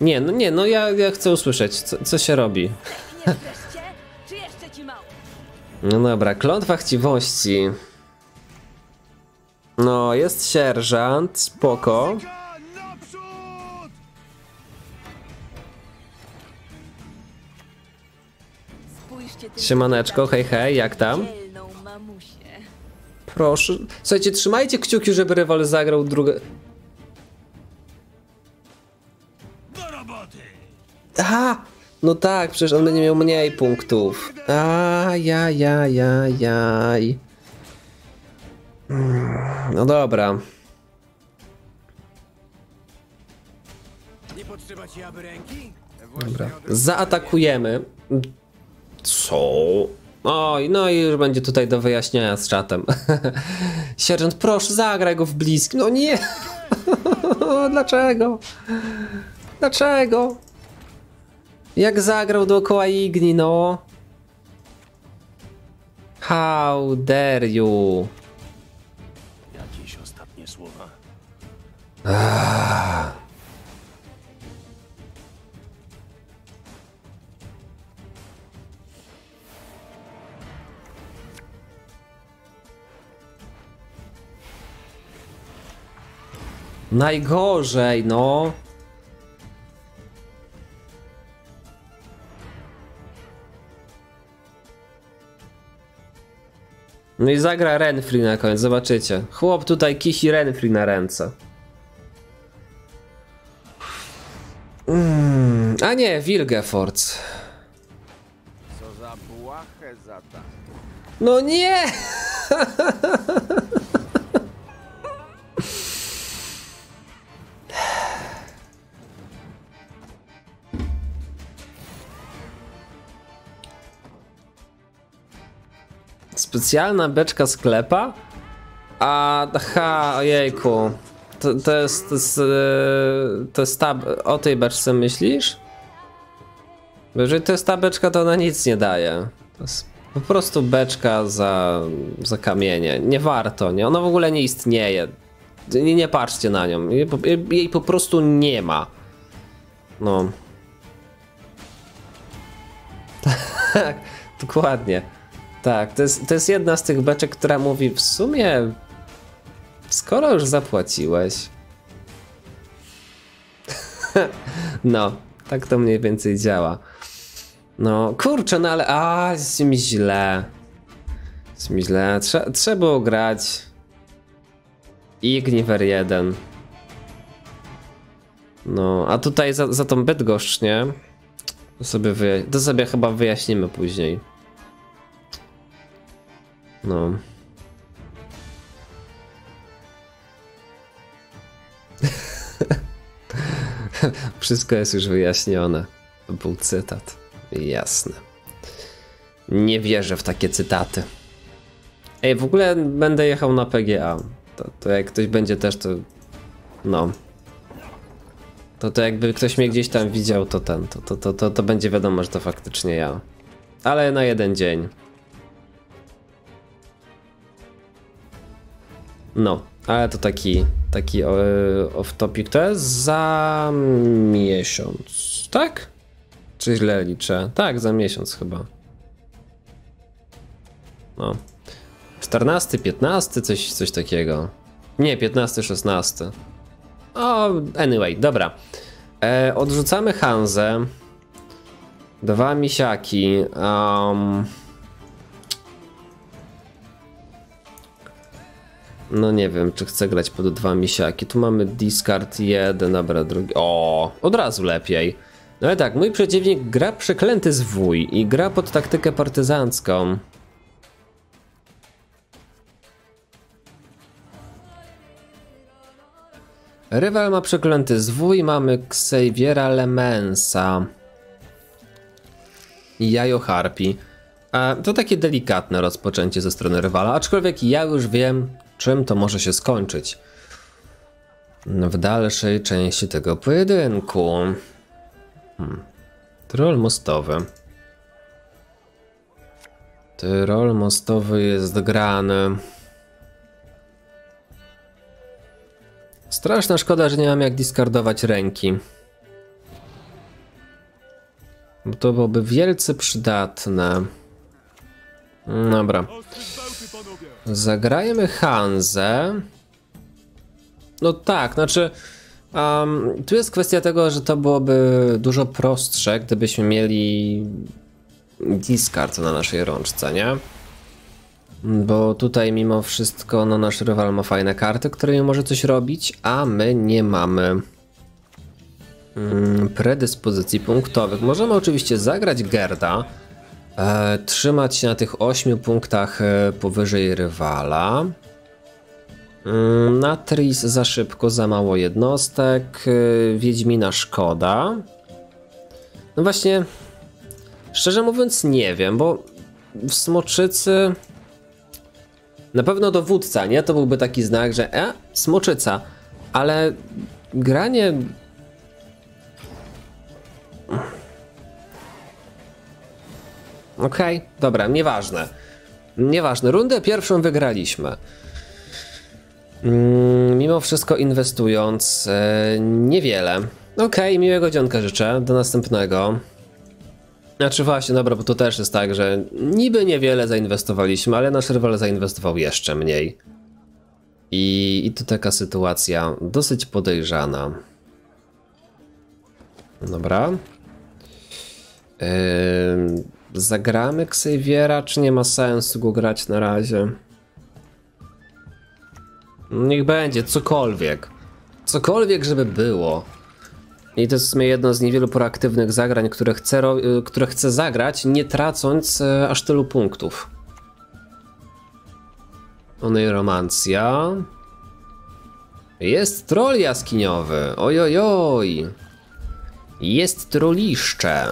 Nie, no nie, no ja chcę usłyszeć, co się robi. No dobra, klątwa chciwości. No, jest sierżant, spoko. Siemaneczko, hej hej, jak tam? Proszę. Słuchajcie, trzymajcie kciuki, żeby rywal zagrał drugie. Aha! No tak, przecież on będzie miał mniej punktów. Ajajajajaj. No dobra. Dobra. Zaatakujemy. Co? Oj, no i już będzie tutaj do wyjaśnienia z czatem. Sierżant, proszę, zagraj go w bliskim. No nie! Dlaczego? Dlaczego? Jak zagrał dookoła Igni, no? How dare you? Jakieś ostatnie słowa. Najgorzej, no. No i zagra Renfri na koniec, zobaczycie. Chłop tutaj kisi Renfri na ręce. A nie, Wilgefortz. Co za błahę za ta. No nie! Specjalna beczka sklepa? Aha, ojejku. To jest ta... O tej beczce myślisz? Bo jeżeli to jest ta beczka, to ona nic nie daje. To jest po prostu beczka za kamienie. Nie warto, nie? Ona w ogóle nie istnieje. Nie patrzcie na nią. Jej po prostu nie ma. No. Tak, dokładnie. Tak, to jest jedna z tych beczek, która mówi w sumie, skoro już zapłaciłeś. No, tak to mniej więcej działa. No, kurczę, no ale, jest mi źle. Jest mi źle, trzeba było grać Igniver 1. No, a tutaj za tą Bydgoszcz, nie? To sobie chyba wyjaśnimy później. No. Wszystko jest już wyjaśnione. To był cytat. Jasne. Nie wierzę w takie cytaty. Ej, w ogóle będę jechał na PGA. To jak ktoś będzie też, to... No. To jakby ktoś mnie gdzieś tam widział, to ten. To będzie wiadomo, że to faktycznie ja. Ale na jeden dzień. No, ale to taki off-topic to jest za miesiąc, tak? Czy źle liczę? Tak, za miesiąc chyba. No. 14, 15, coś takiego. Nie, 15, 16. O, anyway, dobra. Odrzucamy Hanzę. 2 misiaki. No nie wiem, czy chcę grać pod 2 misiaki. Tu mamy discard 1, dobra, drugi. O, od razu lepiej. No ale tak, mój przeciwnik gra Przeklęty Zwój i gra pod taktykę partyzancką. Rywal ma Przeklęty Zwój, mamy Xaviera Lemensa. I Jajo Harpi. To takie delikatne rozpoczęcie ze strony rywala, aczkolwiek ja już wiem, czym to może się skończyć w dalszej części tego pojedynku. Troll mostowy. Troll mostowy jest grany. Straszna szkoda, że nie mam jak discardować ręki. Bo to byłoby wielce przydatne. Dobra. Zagrajmy Hanzę. No tak, znaczy... tu jest kwestia tego, że to byłoby dużo prostsze, gdybyśmy mieli discard na naszej rączce, nie? Bo tutaj mimo wszystko no, nasz rywal ma fajne karty, którymi może coś robić, a my nie mamy predyspozycji punktowych. Możemy oczywiście zagrać Gerda, trzymać się na tych 8 punktach powyżej rywala. Na Triss za szybko, za mało jednostek, Wiedźmina szkoda. No właśnie, szczerze mówiąc nie wiem, bo w Smoczycy na pewno dowódca, nie? To byłby taki znak, że Smoczyca, ale granie... Okej, dobra, nieważne. Nieważne, rundę pierwszą wygraliśmy. Mimo wszystko inwestując niewiele. Okej, miłego dzionka życzę, do następnego. Znaczy właśnie, dobra, bo to też jest tak, że niby niewiele zainwestowaliśmy, ale nasz rywal zainwestował jeszcze mniej. I to taka sytuacja dosyć podejrzana. Dobra. Zagramy Xaviera, czy nie ma sensu go grać na razie? Niech będzie, cokolwiek. Cokolwiek, żeby było. I to jest w sumie jedno z niewielu proaktywnych zagrań, które chcę zagrać, nie tracąc aż tylu punktów. Oneiromancja. Jest troll jaskiniowy. Ojojoj. Jest trolliszcze.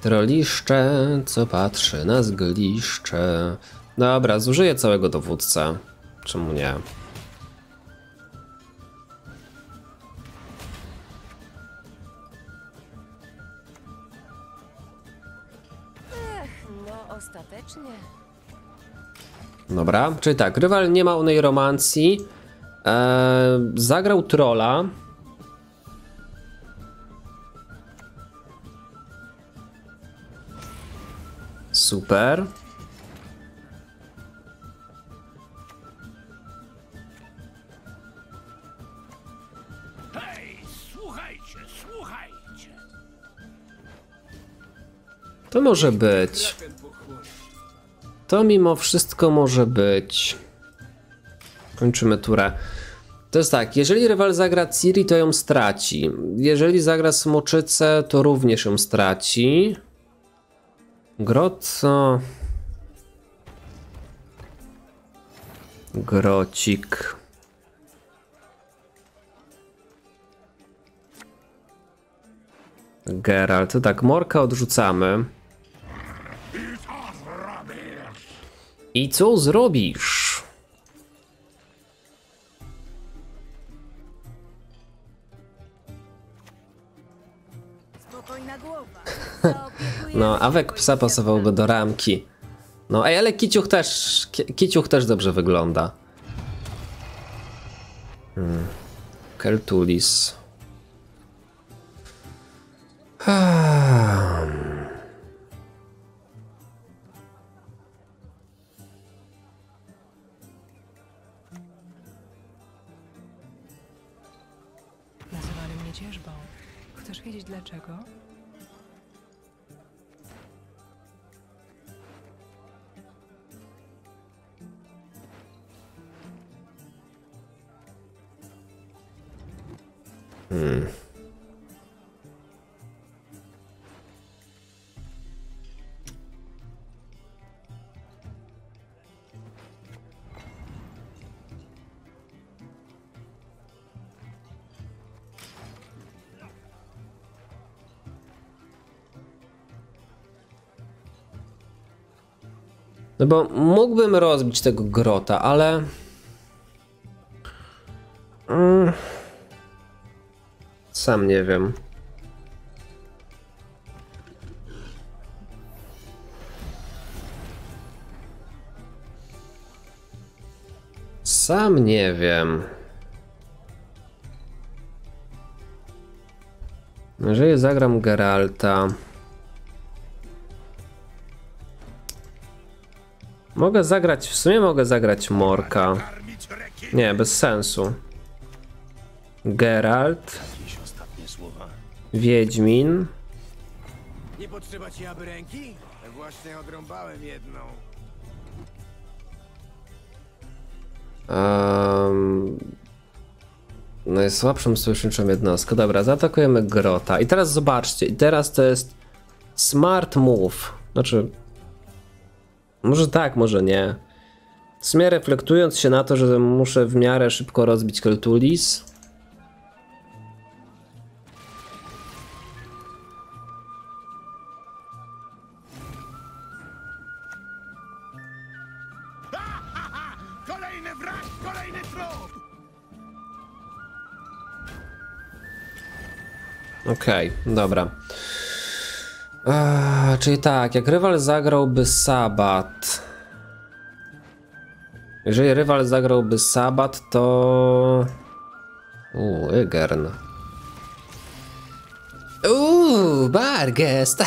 Trolliszcze, co patrzy na zgliszcze. Dobra, zużyję całego dowódcę. Czemu nie? No, ostatecznie. Dobra, czyli tak, rywal nie ma onej romancji. Zagrał trolla. Super. To może być. To mimo wszystko może być. Kończymy turę. To jest tak, jeżeli rywal zagra Ciri, to ją straci. Jeżeli zagra Smoczycę, to również ją straci. Grot... Grocik. Geralt, to tak, Morka odrzucamy. I co zrobisz? Spokojna głowa. No, awek psa pasowałby do ramki. No, ej, ale kiciuch też dobrze wygląda. Keltullis. Nazywali mnie cieżbą. Chcesz wiedzieć dlaczego? No bo mógłbym rozbić tego grota, ale... Sam nie wiem. Sam nie wiem. Jeżeli zagram Geralta... Mogę zagrać, w sumie mogę zagrać Morka. Nie, bez sensu. Geralt. Wiedźmin. Nie potrzeba ci aby ręki? Właśnie odrąbałem jedną. Najsłabszą sojuszniczą jednostkę. Dobra, zaatakujemy Grota. I teraz zobaczcie, i teraz to jest smart move. Znaczy... Może tak, może nie. W sumie reflektując się na to, że muszę w miarę szybko rozbić Keltullis. Kolejny wrak, kolejny trop! Okej, dobra. Czyli tak, jak rywal zagrałby sabat. Jeżeli rywal zagrałby sabat, to... Ygern. Bargest!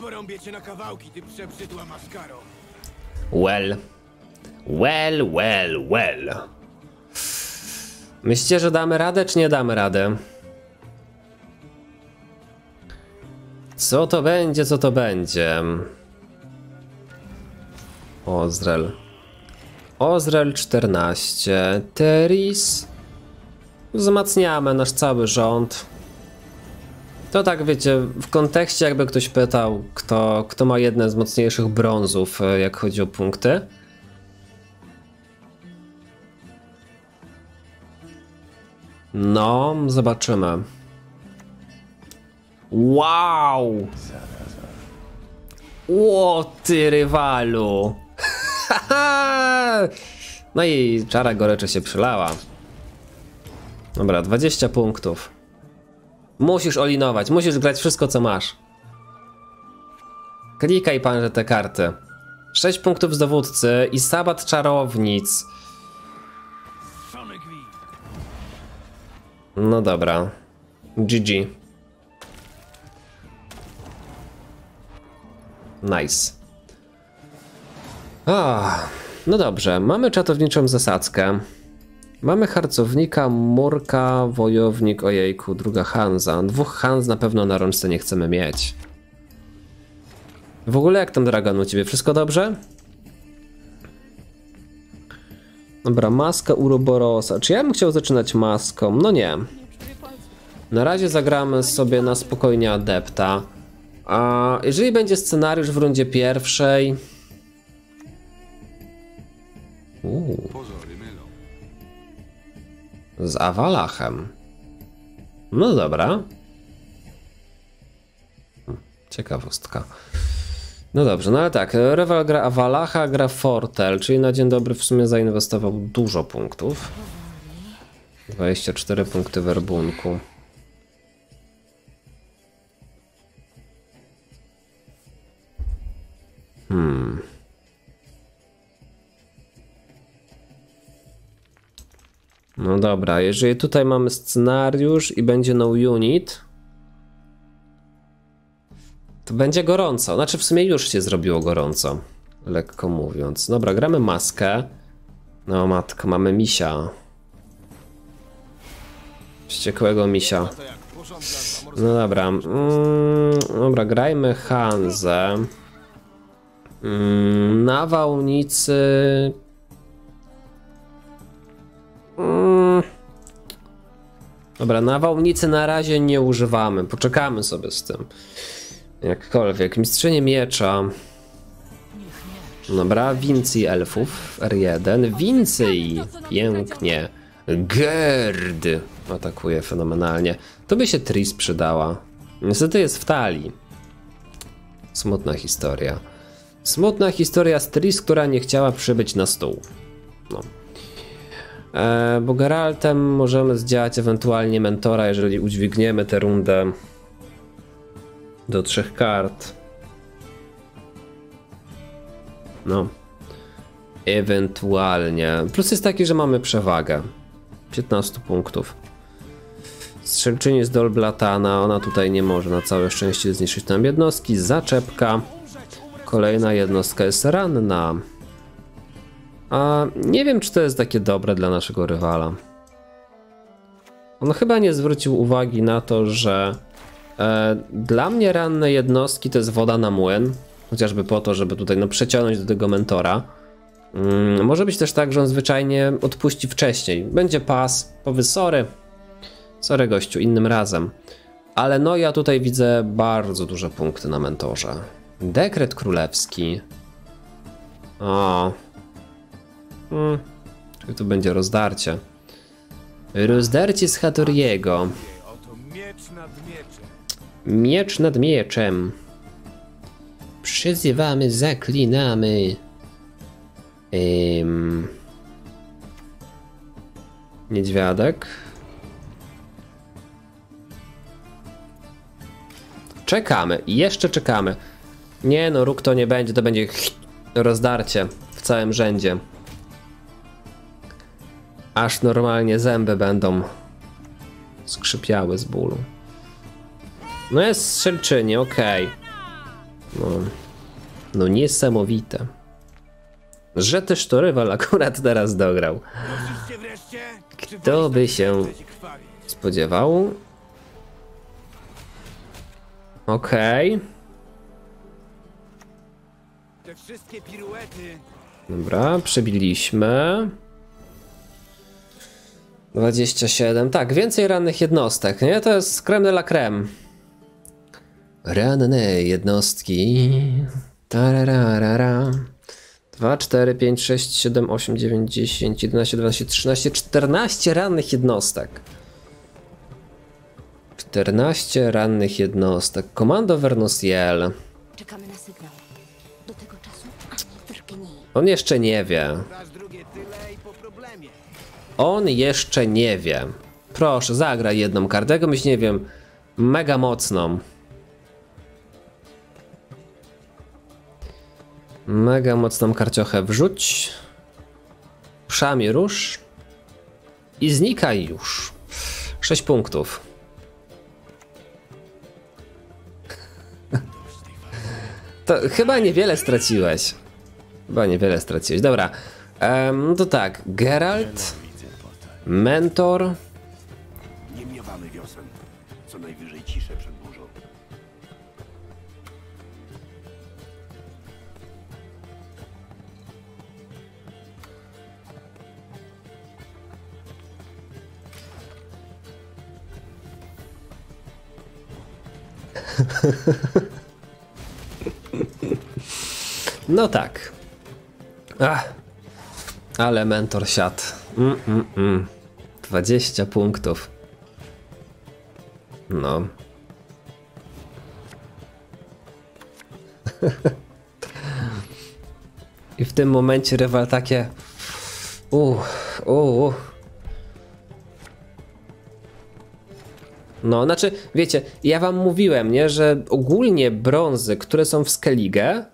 Porąbię cię na kawałki, ty przebrzydła maskaro. Well. Myślicie, że damy radę, czy nie damy radę? Co to będzie, co to będzie? Ozrel. Ozrel 14. Teris. Wzmacniamy nasz cały rząd. To tak, wiecie, w kontekście jakby ktoś pytał, kto ma jedne z mocniejszych brązów, jak chodzi o punkty. No, zobaczymy. Wow! O, ty rywalu! No i czara goryczy się przylała. Dobra, 20 punktów. Musisz olinować, musisz grać wszystko co masz. Klikaj pan te karty. 6 punktów z dowódcy i sabat czarownic. No dobra, GG. Nice. No dobrze, mamy czatowniczą zasadzkę. Mamy harcownika, murka, wojownik, ojejku, druga Hanza. Dwóch Hanz na pewno na rączce nie chcemy mieć. W ogóle jak tam dragon u ciebie? Wszystko dobrze? Dobra, maska Uroborosa. Czy ja bym chciał zaczynać maską? No nie. Na razie zagramy sobie na spokojnie adepta. A jeżeli będzie scenariusz w rundzie pierwszej... Z Avallac'hem. No dobra. Ciekawostka. No dobrze, no ale tak, rywal gra Avallac'a, gra Fortel, czyli na dzień dobry w sumie zainwestował dużo punktów. 24 punkty werbunku. No dobra, jeżeli tutaj mamy scenariusz i będzie no unit, to będzie gorąco, znaczy w sumie już się zrobiło gorąco, lekko mówiąc. Dobra, gramy maskę. No matko, mamy misia. Wściekłego misia. No dobra, dobra, grajmy Hanzę. Nawałnicy. Dobra, nawałnicy na razie nie używamy, poczekamy sobie z tym. Jakkolwiek, mistrzynie miecza. Dobra, Vinci elfów, R1, Vinci, pięknie. Gerd atakuje fenomenalnie, to by się Triss przydała. Niestety jest w talii. Smutna historia. Smutna historia z Triss, która nie chciała przybyć na stół. No. Bo Geraltem możemy zdziałać ewentualnie mentora, jeżeli udźwigniemy tę rundę do 3 kart. No. Ewentualnie. Plus jest taki, że mamy przewagę. 15 punktów. Strzelczyni z Dolblatana, ona tutaj nie może na całe szczęście zniszczyć nam jednostki. Zaczepka. Kolejna jednostka jest ranna. A nie wiem, czy to jest takie dobre dla naszego rywala. On chyba nie zwrócił uwagi na to, że dla mnie ranne jednostki to jest woda na młyn. Chociażby po to, żeby tutaj no, przeciągnąć do tego mentora. Może być też tak, że on zwyczajnie odpuści wcześniej. Będzie pas, powie sorry. Sorry gościu, innym razem. Ale no ja tutaj widzę bardzo duże punkty na mentorze. Dekret królewski. O. Czyli tu będzie rozdarcie. Rozdarcie z Hatoriego. Miecz nad mieczem. Przyzywamy, zaklinamy. Niedźwiadek. Czekamy, jeszcze czekamy. Nie no, róg to nie będzie, to będzie rozdarcie w całym rzędzie. Aż normalnie zęby będą skrzypiały z bólu. No jest strzelczyni, okej. No. No niesamowite. Że też to rywal akurat teraz dograł. Kto by się spodziewał? Okej. Dobra, przebiliśmy. 27, tak, więcej rannych jednostek, nie? To jest crème de la crème. Ranne jednostki. Tararara. 2, 4, 5, 6, 7, 8, 9, 10, 11, 12, 13, 14 rannych jednostek. 14 rannych jednostek. Komando Vernosiel. Czekamy na sygnał. Do tego czasu on jeszcze nie wie. On jeszcze nie wie. Proszę, zagraj jedną kartę, jakąś, nie wiem, mega mocną. Mega mocną karciochę wrzuć. Pszami rusz. I znikaj już. 6 punktów. To chyba niewiele straciłeś. Chyba niewiele straciłeś. Dobra. To tak. Geralt. Mentor. Nie miewamy wiosen. Co najwyżej ciszę przed burzą. No tak. Ach. Ale mentor siadł. 20 punktów. No. I w tym momencie rywal takie. No, znaczy, wiecie, ja wam mówiłem, nie, że ogólnie brązy, które są w Skellige,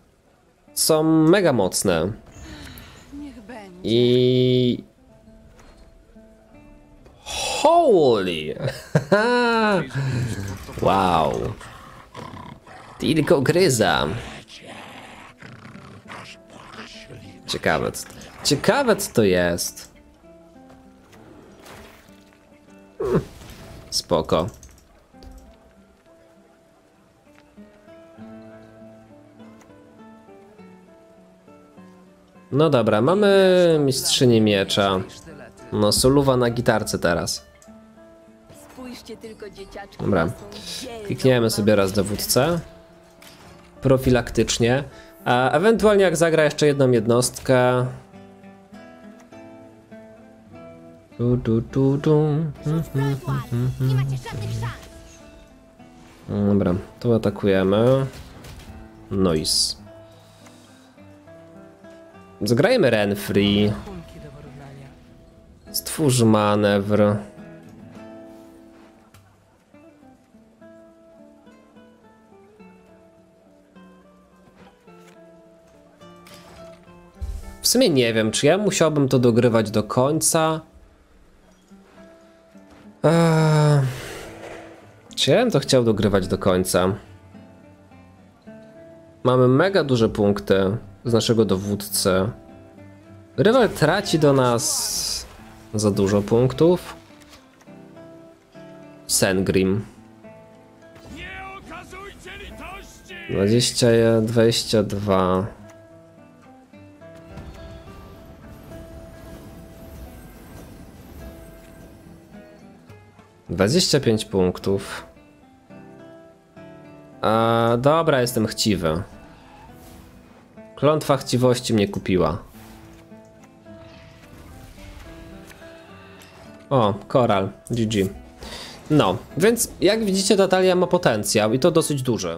są mega mocne. I... Holy! Wow! Tylko gryza. Ciekawe co to... Ciekawe co to jest. Spoko. No dobra, mamy mistrzynię miecza. No, soluwa na gitarce teraz. Dobra. Klikniemy sobie raz dowódcę. Profilaktycznie. A ewentualnie jak zagra jeszcze jedną jednostkę. Dobra, tu atakujemy. Noise. Zagrajmy Renfri. Stwórz manewr. W sumie nie wiem, czy ja musiałbym to dogrywać do końca. Czy ja bym to chciał dogrywać do końca? Mamy mega duże punkty z naszego dowódcy. Rywal traci do nas za dużo punktów. Sengrim. 22. Pięć punktów. Dobra, jestem chciwy. Klątwa chciwości mnie kupiła. O, Koral. GG. No, więc jak widzicie, ta talia ma potencjał i to dosyć duży.